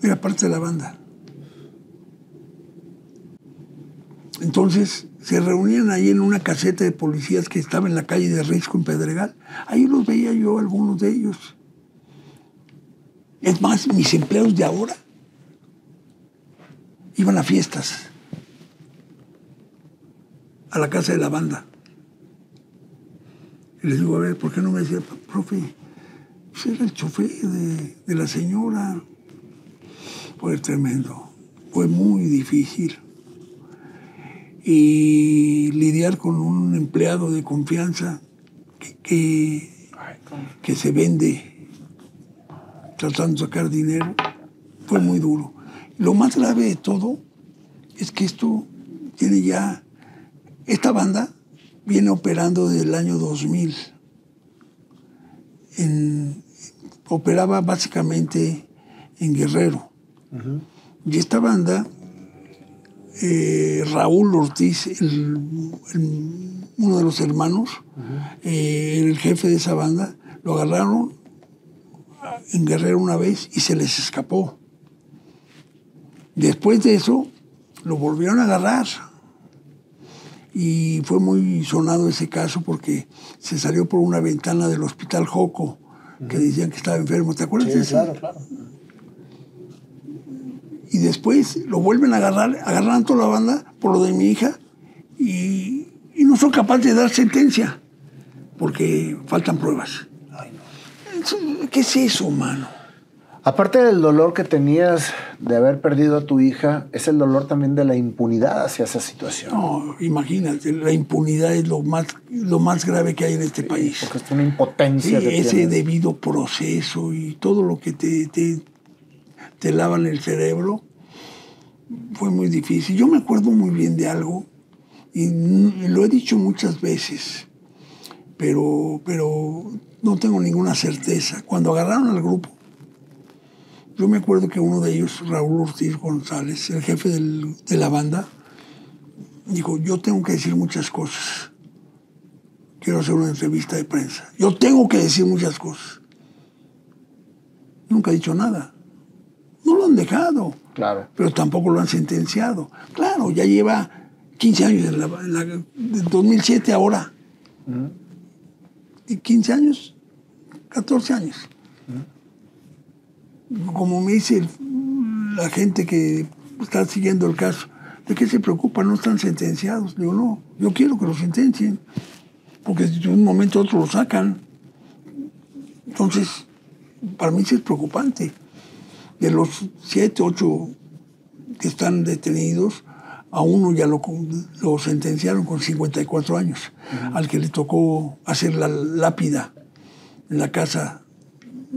era parte de la banda. Entonces se reunían ahí en una caseta de policías que estaba en la calle de Risco, en Pedregal. Ahí los veía yo, algunos de ellos. Es más, mis empleados de ahora iban a fiestas a la casa de la banda. Y les digo, a ver, ¿por qué no me decía, profe? Pues era el chofer de, de la señora. Fue tremendo. Fue muy difícil. Y lidiar con un empleado de confianza que, que, que se vende tratando de sacar dinero, fue muy duro. Lo más grave de todo es que esto tiene ya... Esta banda viene operando desde el año dos mil. En, operaba básicamente en Guerrero. Uh-huh. Y esta banda, eh, Raúl Ortiz, el, el, uno de los hermanos, uh-huh, eh, el jefe de esa banda, lo agarraron en Guerrero una vez y se les escapó. Después de eso, lo volvieron a agarrar. Y fue muy sonado ese caso porque se salió por una ventana del Hospital Joco, que decían que estaba enfermo. ¿Te acuerdas? Sí, de eso? Claro, claro. Y después lo vuelven a agarrar, agarran toda la banda por lo de mi hija y, y no son capaces de dar sentencia porque faltan pruebas. Ay, no. ¿Qué es eso, mano? Aparte del dolor que tenías de haber perdido a tu hija, es el dolor también de la impunidad hacia esa situación. No, imagínate, la impunidad es lo más, lo más grave que hay en este sí, país. Porque es una impotencia. Sí, ese tienes. Debido proceso y todo lo que te, te, te lavan el cerebro fue muy difícil. Yo me acuerdo muy bien de algo, y lo he dicho muchas veces, pero, pero no tengo ninguna certeza. Cuando agarraron al grupo, yo me acuerdo que uno de ellos, Raúl Ortiz González, el jefe del, de la banda, dijo, yo tengo que decir muchas cosas. Quiero hacer una entrevista de prensa. Yo tengo que decir muchas cosas. Nunca he dicho nada. No lo han dejado. Claro. Pero tampoco lo han sentenciado. Claro, ya lleva quince años, en la, en la, del dos mil siete ahora. Uh-huh. Y quince años, catorce años. Uh-huh. Como me dice el, la gente que está siguiendo el caso, ¿de qué se preocupa? No están sentenciados. Yo no, yo quiero que los sentencien, porque de un momento a otro lo sacan. Entonces, para mí sí es preocupante. De los siete, ocho que están detenidos, a uno ya lo, lo sentenciaron con cincuenta y cuatro años, uh-huh, al que le tocó hacer la lápida en la casa.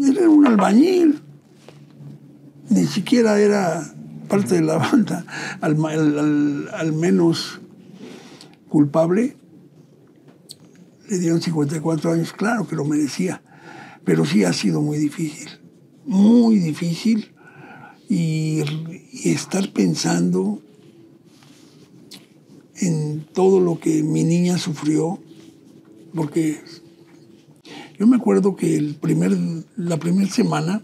Él era un albañil. ni siquiera era parte de la banda, al, al, al menos culpable, le dieron cincuenta y cuatro años, claro que lo merecía, pero sí ha sido muy difícil, muy difícil, y, y estar pensando en todo lo que mi niña sufrió, porque yo me acuerdo que el primer, la primera semana,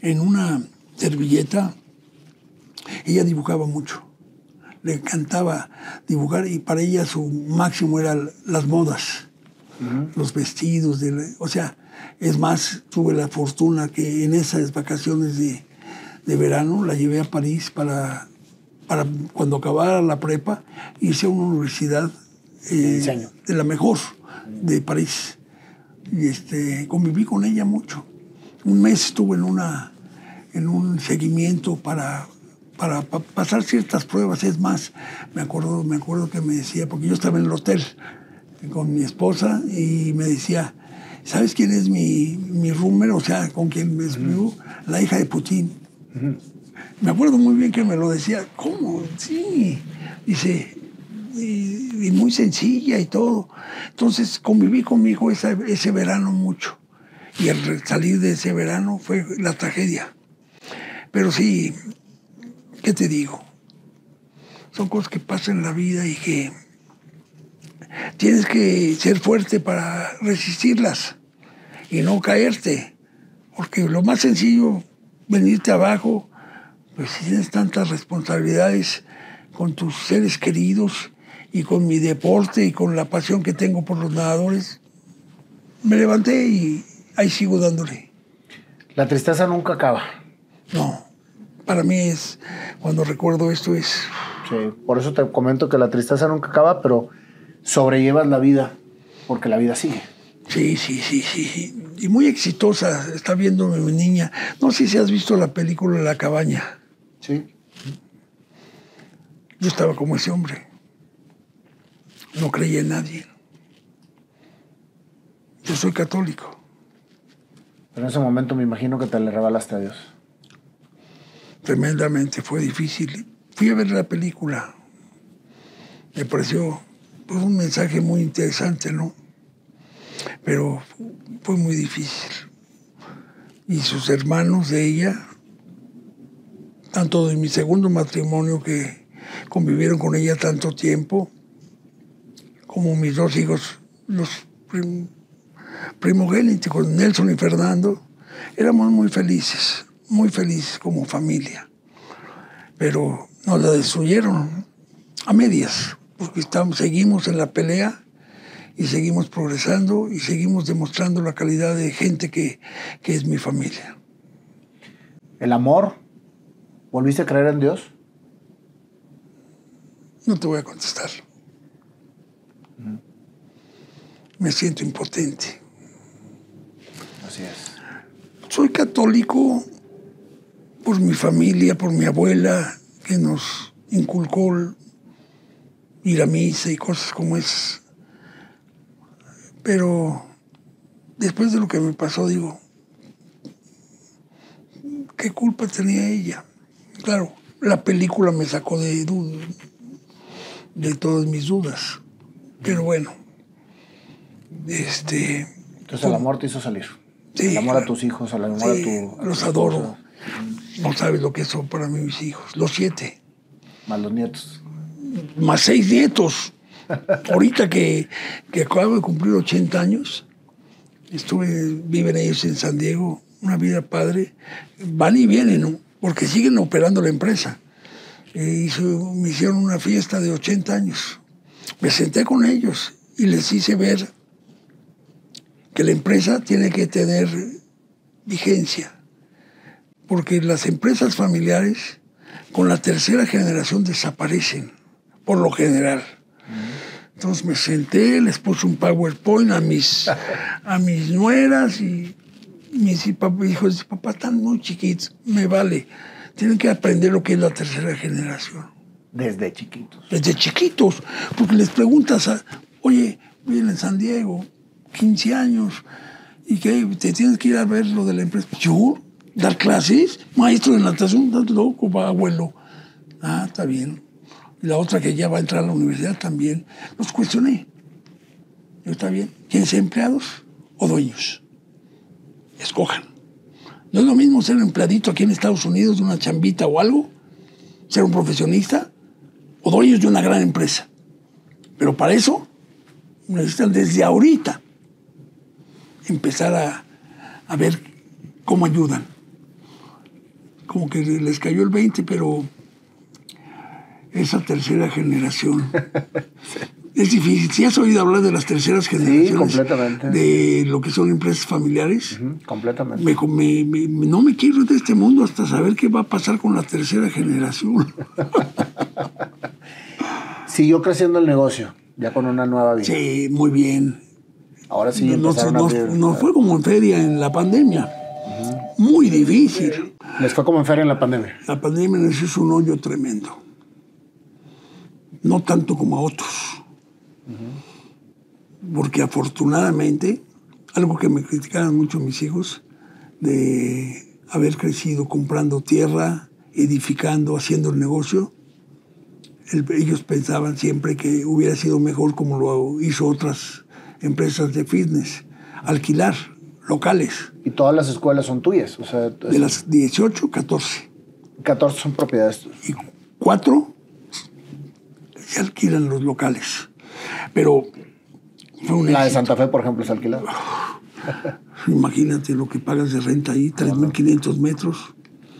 en una servilleta, ella dibujaba mucho, le encantaba dibujar, y para ella su máximo eran las modas, uh-huh, los vestidos, de la, o sea, es más, tuve la fortuna que en esas vacaciones de, de verano la llevé a París para, para cuando acabara la prepa, hice una universidad eh, de la mejor de París, y este, conviví con ella mucho. Un mes estuve en, una, en un seguimiento para... para pasar ciertas pruebas. Es más, me acuerdo, me acuerdo que me decía, porque yo estaba en el hotel con mi esposa, y me decía, ¿sabes quién es mi, mi roomer? O sea, con quien me escribo, uh-huh, la hija de Putin. Uh-huh. Me acuerdo muy bien que me lo decía. ¿Cómo? Sí. Dice, y, y muy sencilla y todo. Entonces, conviví con mi hijo esa, ese verano mucho. Y al salir de ese verano fue la tragedia. Pero sí... ¿Qué te digo? Son cosas que pasan en la vida y que tienes que ser fuerte para resistirlas y no caerte. Porque lo más sencillo, venirte abajo, pues si tienes tantas responsabilidades con tus seres queridos y con mi deporte y con la pasión que tengo por los nadadores, me levanté y ahí sigo dándole. La tristeza nunca acaba. No. Para mí es, cuando recuerdo esto es... Sí, por eso te comento que la tristeza nunca acaba, pero sobrellevas la vida, porque la vida sigue. Sí, sí, sí, sí. Y muy exitosa, está viéndome mi niña. No sé si has visto la película La Cabaña. Sí. Yo estaba como ese hombre. No creía en nadie. Yo soy católico. Pero en ese momento me imagino que te le rebalaste a Dios. Tremendamente, fue difícil. Fui a ver la película. Me pareció pues, un mensaje muy interesante, ¿no? Pero fue muy difícil. Y sus hermanos de ella, tanto de mi segundo matrimonio que convivieron con ella tanto tiempo, como mis dos hijos, los prim- primogénitos, Nelson y Fernando, éramos muy felices. Muy feliz como familia, pero nos la destruyeron a medias, porque estamos, seguimos en la pelea y seguimos progresando y seguimos demostrando la calidad de gente que, que es mi familia. ¿El amor? ¿Volviste a creer en Dios? No te voy a contestar. Mm. Me siento impotente. Así es. Soy católico por mi familia, por mi abuela, que nos inculcó ir a misa y cosas como esas. Pero después de lo que me pasó, digo, ¿qué culpa tenía ella? Claro, la película me sacó de dudas, de todas mis dudas. Pero bueno, este... Entonces el amor te hizo salir. Sí, el amor claro, a tus hijos, el amor sí, a tu... A los adoro. Esposa. No sabes lo que son para mí mis hijos. Los siete. Más los nietos. Más seis nietos. Ahorita que, que acabo de cumplir ochenta años, estuve, viven ellos en San Diego, una vida padre. Van y vienen, porque siguen operando la empresa. E hizo, me hicieron una fiesta de ochenta años. Me senté con ellos y les hice ver que la empresa tiene que tener vigencia. Porque las empresas familiares con la tercera generación desaparecen, por lo general. Uh-huh. Entonces me senté, les puse un PowerPoint a mis, a mis nueras y mis hijos, papá, están muy chiquitos, me vale. Tienen que aprender lo que es la tercera generación. Desde chiquitos. Desde chiquitos, porque les preguntas, a, oye, viven en San Diego, quince años, ¿y qué? ¿Te tienes que ir a ver lo de la empresa? ¿Yo? dar clases, maestro de natación, estás loco, va, abuelo. Ah, está bien. Y la otra que ya va a entrar a la universidad también. Los cuestioné. Yo, está bien. ¿Quieren ser empleados o dueños? Escojan. No es lo mismo ser un empleadito aquí en Estados Unidos de una chambita o algo, ser un profesionista, o dueños de una gran empresa. Pero para eso necesitan desde ahorita empezar a, a ver cómo ayudan. Como que les cayó el veinte, pero esa tercera generación. Sí. Es difícil. Si ¿Sí has oído hablar de las terceras generaciones? Sí, completamente. De lo que son empresas familiares. Uh-huh, completamente. Me, me, me, no me quiero ir de este mundo hasta saber qué va a pasar con la tercera generación. Siguió creciendo el negocio, ya con una nueva vida. Sí, muy bien. Ahora sí nos, empezaron nos, a abrir. Nos fue como en feria en la pandemia. Uh-huh. Muy difícil. Les fue como en feria en la pandemia. La pandemia nos hizo un hoyo tremendo. No tanto como a otros. Uh-huh. Porque afortunadamente, algo que me criticaban mucho mis hijos, de haber crecido comprando tierra, edificando, haciendo el negocio, el, ellos pensaban siempre que hubiera sido mejor como lo hizo otras empresas de fitness, alquilar locales. ¿Y todas las escuelas son tuyas? O sea, de las dieciocho, catorce. catorce son propiedades. Y cuatro se alquilan los locales. Pero fue un éxito. La de Santa Fe, por ejemplo, es alquilada. Imagínate lo que pagas de renta ahí, tres mil quinientos metros.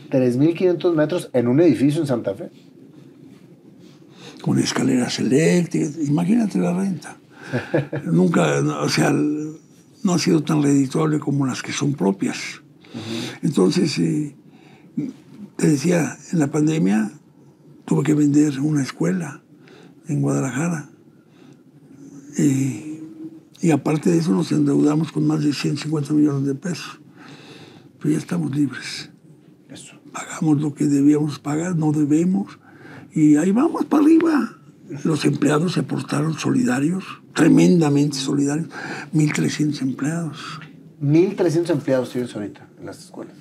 tres mil quinientos metros en un edificio en Santa Fe. Con escaleras eléctricas. Imagínate la renta. Nunca, o sea, no ha sido tan redituable como las que son propias. Uh-huh. Entonces, eh, te decía, en la pandemia tuve que vender una escuela en Guadalajara. Y, y aparte de eso nos endeudamos con más de ciento cincuenta millones de pesos. Pero ya estamos libres. Eso. Pagamos lo que debíamos pagar, no debemos. Y ahí vamos para arriba. Los empleados se portaron solidarios, tremendamente solidarios. mil trescientos empleados. mil trescientos empleados tienes ahorita en las escuelas.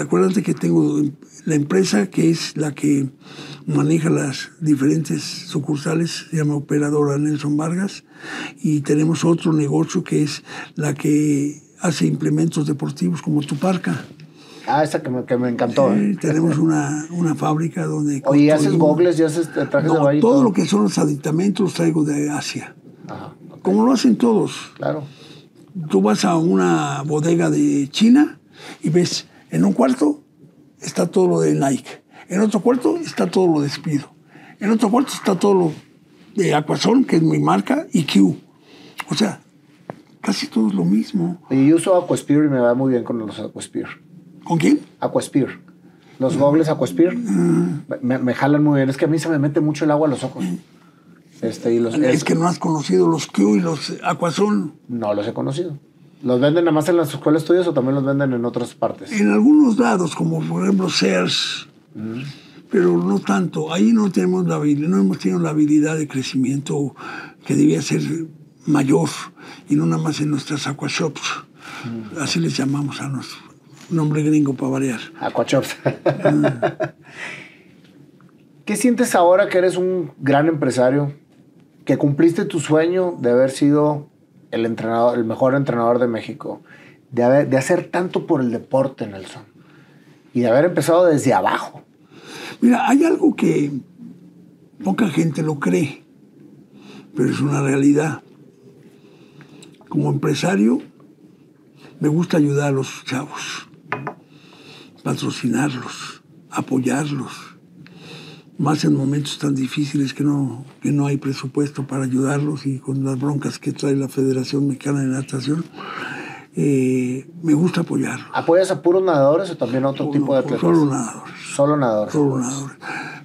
Acuérdate que tengo la empresa que es la que maneja las diferentes sucursales, se llama Operadora Nelson Vargas, y tenemos otro negocio que es la que hace implementos deportivos como tu parca. Ah, esa que me, que me encantó. Sí, ¿eh? Tenemos una, una fábrica donde... Oye, ¿haces gogles y haces trajes no, de baño? Todo lo que son los aditamentos los traigo de Asia. Ajá, okay. Como lo hacen todos. Claro. Tú vas a una bodega de China y ves... En un cuarto está todo lo de Nike. En otro cuarto está todo lo de Speedo. En otro cuarto está todo lo de Aquasol, que es mi marca, y Q. O sea, casi todo es lo mismo. Y yo uso Aquasphere y me va muy bien con los Aquasphere. ¿Con quién? Aquasphere. Los goggles Aquasphere uh, me, me jalan muy bien. Es que a mí se me mete mucho el agua a los ojos. Uh, este, y los, es, es que no has conocido los Q y los Aquasol. No los he conocido. ¿Los venden nada más en las escuelas tuyas o también los venden en otras partes? En algunos lados, como por ejemplo Sears, mm. pero no tanto. Ahí no tenemos la no hemos tenido la habilidad de crecimiento que debía ser mayor, y no nada más en nuestras aquashops. Mm. Así les llamamos a nuestro nombre gringo para variar. Aquashops. Mm. ¿Qué sientes ahora que eres un gran empresario, que cumpliste tu sueño de haber sido... el entrenador, el mejor entrenador de México, de, haber, de hacer tanto por el deporte, Nelson, y de haber empezado desde abajo? Mira, hay algo que poca gente lo cree, pero es una realidad. Como empresario, me gusta ayudar a los chavos, patrocinarlos, apoyarlos, más en momentos tan difíciles que no, que no hay presupuesto para ayudarlos, y con las broncas que trae la Federación Mexicana de Natación, eh, me gusta apoyarlos. ¿Apoyas a puros nadadores o también a otro o, tipo de atletas? Solo nadadores. Solo nadadores. Solo nadadores.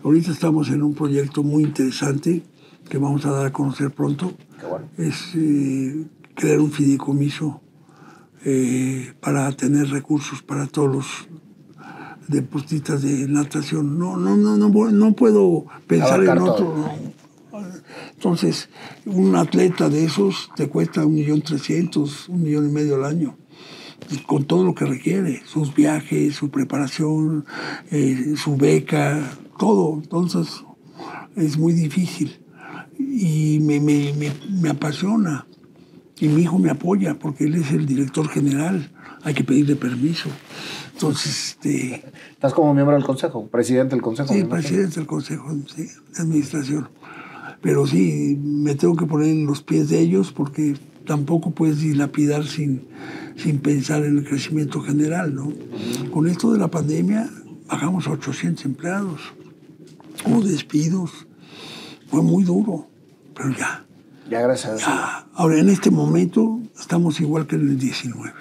Ahorita estamos en un proyecto muy interesante que vamos a dar a conocer pronto. Qué bueno. Es eh, crear un fideicomiso eh, para tener recursos para todos los deportistas de natación. No, no, no, no, no puedo pensar en otro. No. Entonces, un atleta de esos te cuesta un millón trescientos, un millón y medio al año. con todo lo que requiere, sus viajes, su preparación, eh, su beca, todo. Entonces es muy difícil y me, me, me, me apasiona. Y mi hijo me apoya porque él es el director general. Hay que pedirle permiso. Entonces, este... ¿Estás como miembro del consejo? ¿Presidente del consejo? Sí, presidente del consejo, sí, de administración. Pero sí, me tengo que poner en los pies de ellos porque tampoco puedes dilapidar sin, sin pensar en el crecimiento general, ¿no? Con esto de la pandemia bajamos a ochocientos empleados. Hubo despidos. Fue muy duro, pero ya. Ya, gracias. Ya. Ahora, en este momento, estamos igual que en el diecinueve.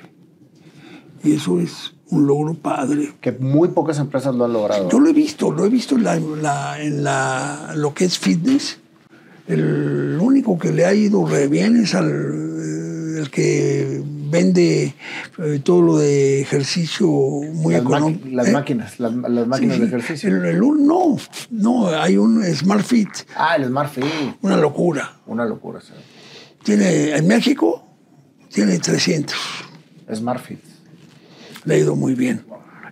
Y eso es un logro padre. Que muy pocas empresas lo han logrado. Yo lo he visto, lo he visto en, la, la, en la, lo que es fitness. El único que le ha ido re bien es al el que vende eh, todo lo de ejercicio muy económico. Las, ¿eh? máquinas, las, las máquinas sí, de ejercicio. El, el, no, no, hay un Smart Fit. Ah, el Smart Fit. Una locura. Una locura, sí. Tiene, en México tiene trescientos. Smart Fit. Le ha ido muy bien.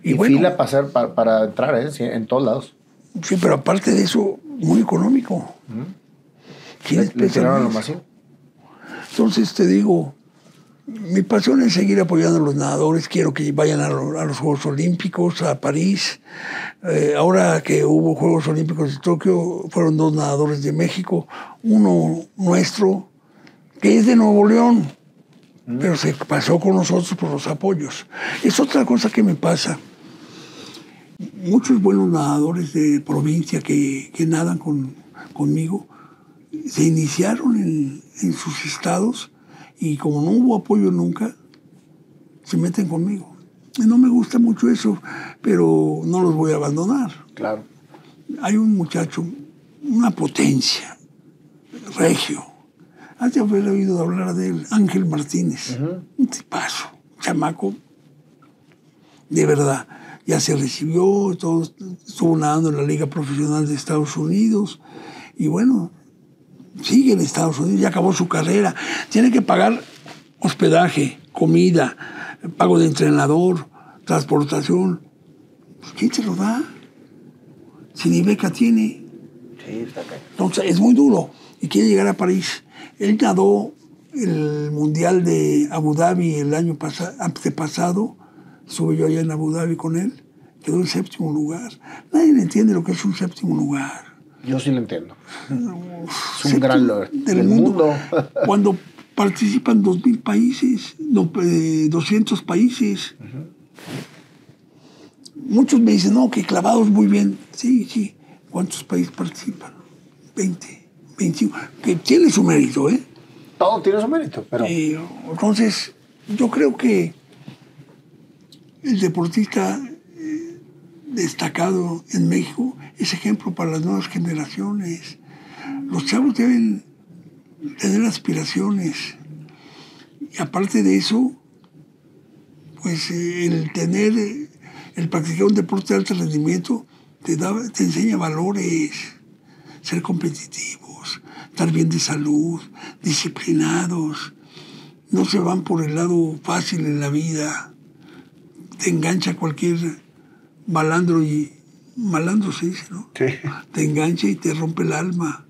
Y, y bueno, fila pasar para, para entrar, ¿eh? Sí, en todos lados. Sí, pero aparte de eso, muy económico. ¿Quién ¿Le, le tiraron lo más? Entonces te digo, mi pasión es seguir apoyando a los nadadores. Quiero que vayan a, lo, a los Juegos Olímpicos, a París. Eh, ahora que hubo Juegos Olímpicos de Tokio, fueron dos nadadores de México. Uno nuestro, que es de Nuevo León, mm. pero se pasó con nosotros por los apoyos. Es otra cosa que me pasa. Muchos buenos nadadores de provincia que, que nadan con, conmigo, se iniciaron en, en sus estados y como no hubo apoyo nunca, se meten conmigo. Y no me gusta mucho eso, pero no los voy a abandonar. Claro. Hay un muchacho, una potencia, regio. Has de haber oído hablar de él, Ángel Martínez. Uh-huh. Un tipazo, chamaco, de verdad. Ya se recibió, todo, estuvo nadando en la Liga Profesional de Estados Unidos y bueno... Sigue en Estados Unidos, ya acabó su carrera. Tiene que pagar hospedaje, comida, pago de entrenador, transportación. ¿Quién se lo da? Si ni beca tiene. Sí, está acá. Entonces, es muy duro. Y quiere llegar a París. Él nadó el Mundial de Abu Dhabi el año pasado, antepasado. Estuve yo allá en Abu Dhabi con él. Quedó en séptimo lugar. Nadie le entiende lo que es un séptimo lugar. Yo sí lo entiendo. Es un gran logro del mundo. Cuando participan dos mil países, doscientos países. Uh-huh. Muchos me dicen, no, que clavados muy bien. Sí, sí. ¿Cuántos países participan? veinte, veintiuno. Que tiene su mérito, ¿eh? Todo tiene su mérito, pero... Eh, entonces, yo creo que el deportista eh, destacado en México... Es ejemplo para las nuevas generaciones. Los chavos deben tener aspiraciones. Y aparte de eso, pues el tener, el practicar un deporte de alto rendimiento te, da, te enseña valores, ser competitivos, estar bien de salud, disciplinados. No se van por el lado fácil en la vida. Te engancha cualquier malandro y... Malandro se dice, ¿no? Sí. Te engancha y te rompe el alma.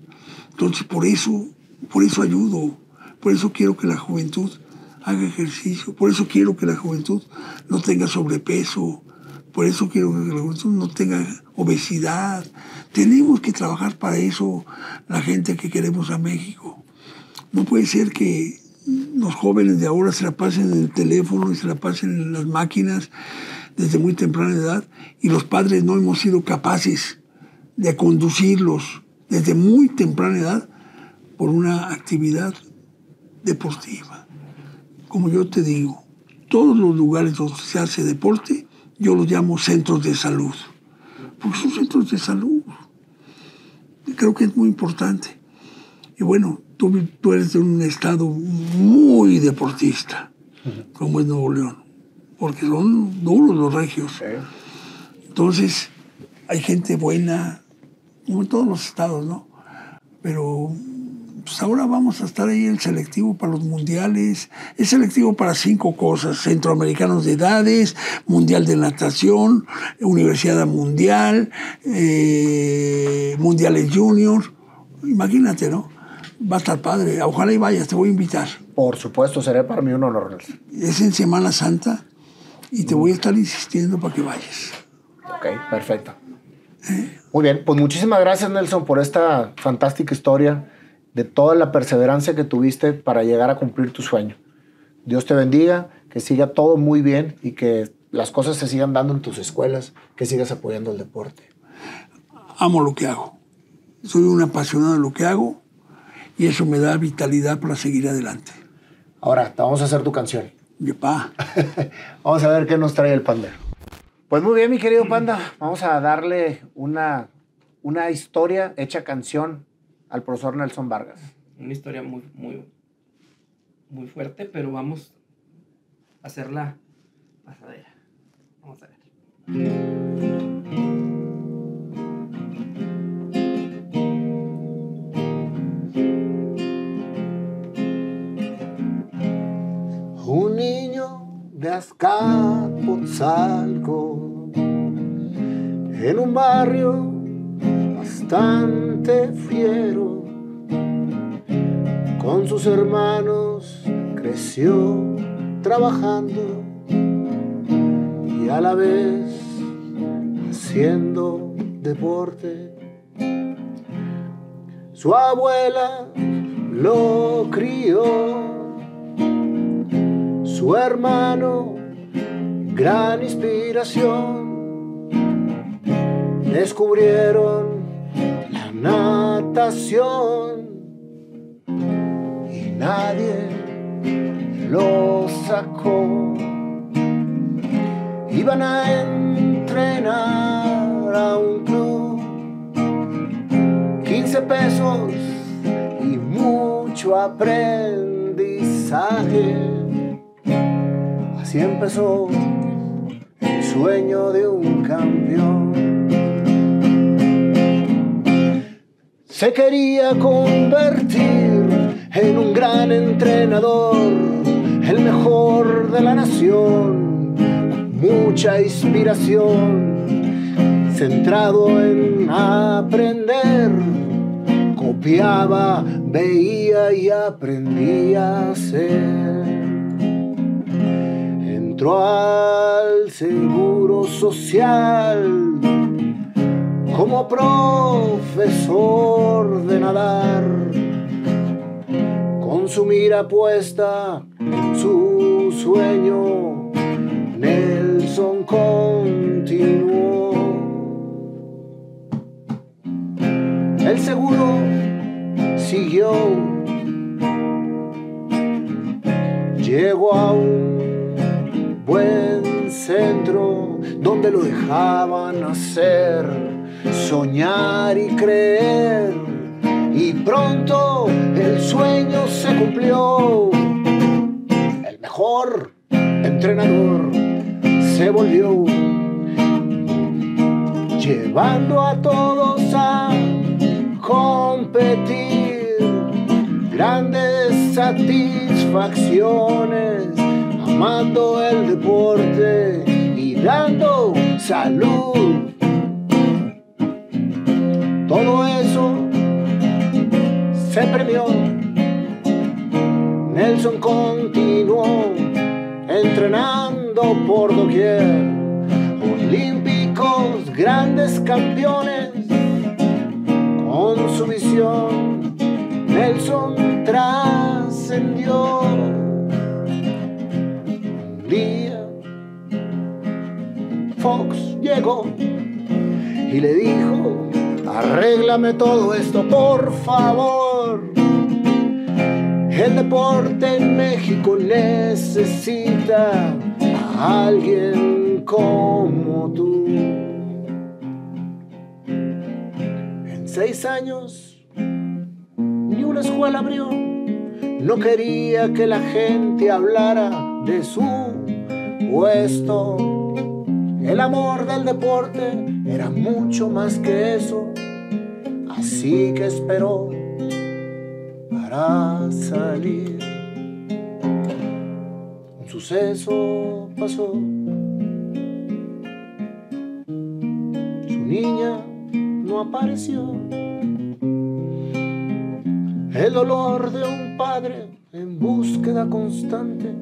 Entonces, por eso, por eso ayudo. Por eso quiero que la juventud haga ejercicio. Por eso quiero que la juventud no tenga sobrepeso. Por eso quiero que la juventud no tenga obesidad. Tenemos que trabajar para eso la gente que queremos a México. No puede ser que los jóvenes de ahora se la pasen en el teléfono y se la pasen en las máquinas desde muy temprana edad, y los padres no hemos sido capaces de conducirlos desde muy temprana edad por una actividad deportiva. Como yo te digo, todos los lugares donde se hace deporte, yo los llamo centros de salud, porque son centros de salud. Creo que es muy importante. Y bueno, tú, tú eres de un estado muy deportista, como es Nuevo León, porque son duros los regios. Entonces, hay gente buena, como en todos los estados, ¿no? Pero pues ahora vamos a estar ahí en el selectivo para los mundiales. Es selectivo para cinco cosas: centroamericanos de edades, mundial de natación, universidad mundial, eh, mundiales juniors. Imagínate, ¿no? Va a estar padre. Ojalá y vayas, te voy a invitar. Por supuesto, será para mí un honor. Es en Semana Santa y te voy a estar insistiendo para que vayas. Ok, perfecto. ¿Eh? Muy bien, pues muchísimas gracias, Nelson, por esta fantástica historia, de toda la perseverancia que tuviste para llegar a cumplir tu sueño. Dios te bendiga, que siga todo muy bien y que las cosas se sigan dando en tus escuelas, que sigas apoyando el deporte. Amo lo que hago. Soy un apasionado de lo que hago y eso me da vitalidad para seguir adelante. Ahora, te vamos a hacer tu canción. Yepá. Vamos a ver qué nos trae el Panda. Pues muy bien, mi querido Panda. Vamos a darle una, una historia hecha canción al profesor Nelson Vargas. Una historia muy, muy, muy fuerte, pero vamos a hacerla pasadera. Vamos a ver. Un niño de Azcapotzalco, en un barrio bastante fiero, con sus hermanos creció trabajando y a la vez haciendo deporte. Su abuela lo crió, su hermano, gran inspiración. Descubrieron la natación y nadie lo sacó. Iban a entrenar a un club, quince pesos y mucho aprendizaje. Así empezó el sueño de un campeón. Se quería convertir en un gran entrenador, el mejor de la nación, con mucha inspiración, centrado en aprender. Copiaba, veía y aprendía a hacer. Entró al Seguro Social como profesor de nadar, con su mira puesta en su sueño, Nelson continuó. El seguro siguió, llegó a un buen centro donde lo dejaban hacer, soñar y creer, y pronto el sueño se cumplió. El mejor entrenador se volvió, llevando a todos a competir, grandes satisfacciones, amando el deporte y dando salud. Todo eso se premió. Nelson continuó entrenando por doquier. Olímpicos, grandes campeones. Con su visión, Nelson trascendió. Fox llegó y le dijo: arréglame todo esto, por favor. El deporte en México necesita a alguien como tú. En seis años ni una escuela abrió. No quería que la gente hablara de su puesto. El amor del deporte era mucho más que eso, así que esperó para salir. Un suceso pasó. Su niña no apareció. El dolor de un padre en búsqueda constante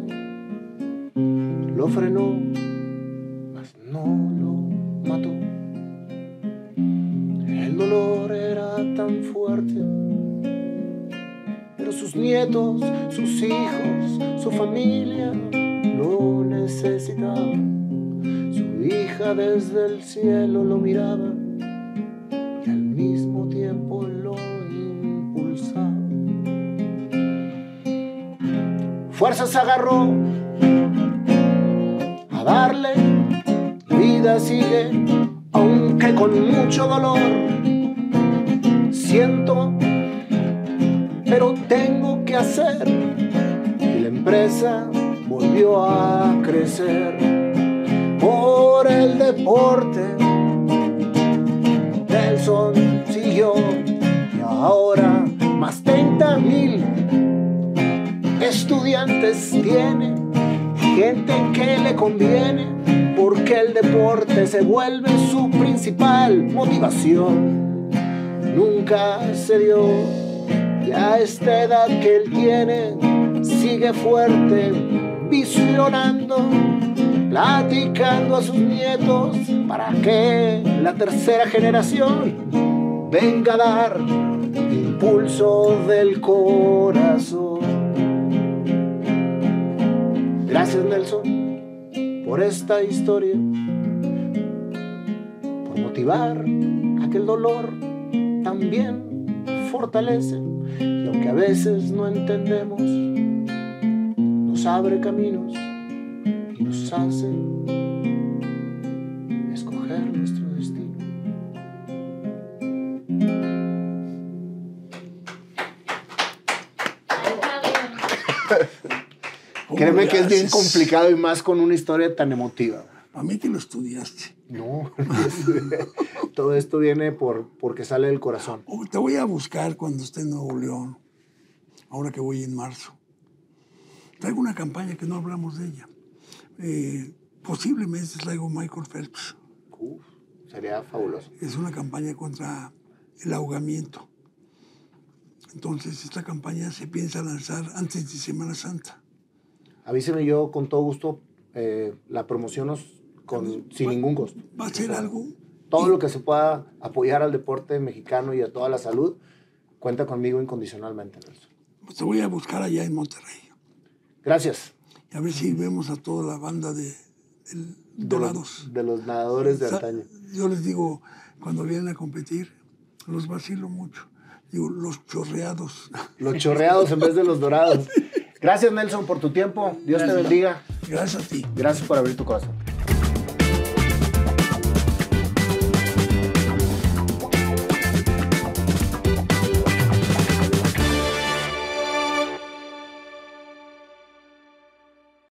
lo frenó, mas no lo mató. El dolor era tan fuerte, pero sus nietos, sus hijos, su familia lo necesitaban. Su hija desde el cielo lo miraba y al mismo tiempo lo impulsaba. Fuerzas agarró a darle, vida sigue, aunque con mucho dolor. Siento, pero tengo que hacer. Y la empresa volvió a crecer por el deporte. Nelson siguió y ahora más treinta mil estudiantes tiene, gente que le conviene, porque el deporte se vuelve su principal motivación. Nunca se dio, y a esta edad que él tiene, sigue fuerte, visionando, platicando a sus nietos, para que la tercera generación venga a dar impulso del corazón. Gracias, Nelson, por esta historia, por motivar a que el dolor también fortalece, y aunque a veces no entendemos, nos abre caminos y nos hace escoger nuestro destino. Créeme que es bien complicado y más con una historia tan emotiva. A mí que lo estudiaste. No, todo esto viene por, porque sale del corazón. Te voy a buscar cuando esté en Nuevo León, ahora que voy en marzo. Traigo una campaña que no hablamos de ella. Eh, posiblemente traigo Michael Phelps. Uf, sería fabuloso. Es una campaña contra el ahogamiento. Entonces, esta campaña se piensa lanzar antes de Semana Santa. Avíseme, yo con todo gusto eh, la promociono con, sin va, ningún costo. ¿Va a ser o sea, algo? Todo y... lo que se pueda apoyar al deporte mexicano y a toda la salud, cuenta conmigo incondicionalmente, Nelson. Pues te voy a buscar allá en Monterrey. Gracias. Y a ver si vemos a toda la banda de, de Dorados. De los nadadores de antaño. Yo les digo, cuando vienen a competir, los vacilo mucho. Digo, los chorreados. Los chorreados en vez de los dorados. Gracias, Nelson, por tu tiempo. Dios Gracias. te bendiga. Gracias a ti. Gracias por abrir tu corazón.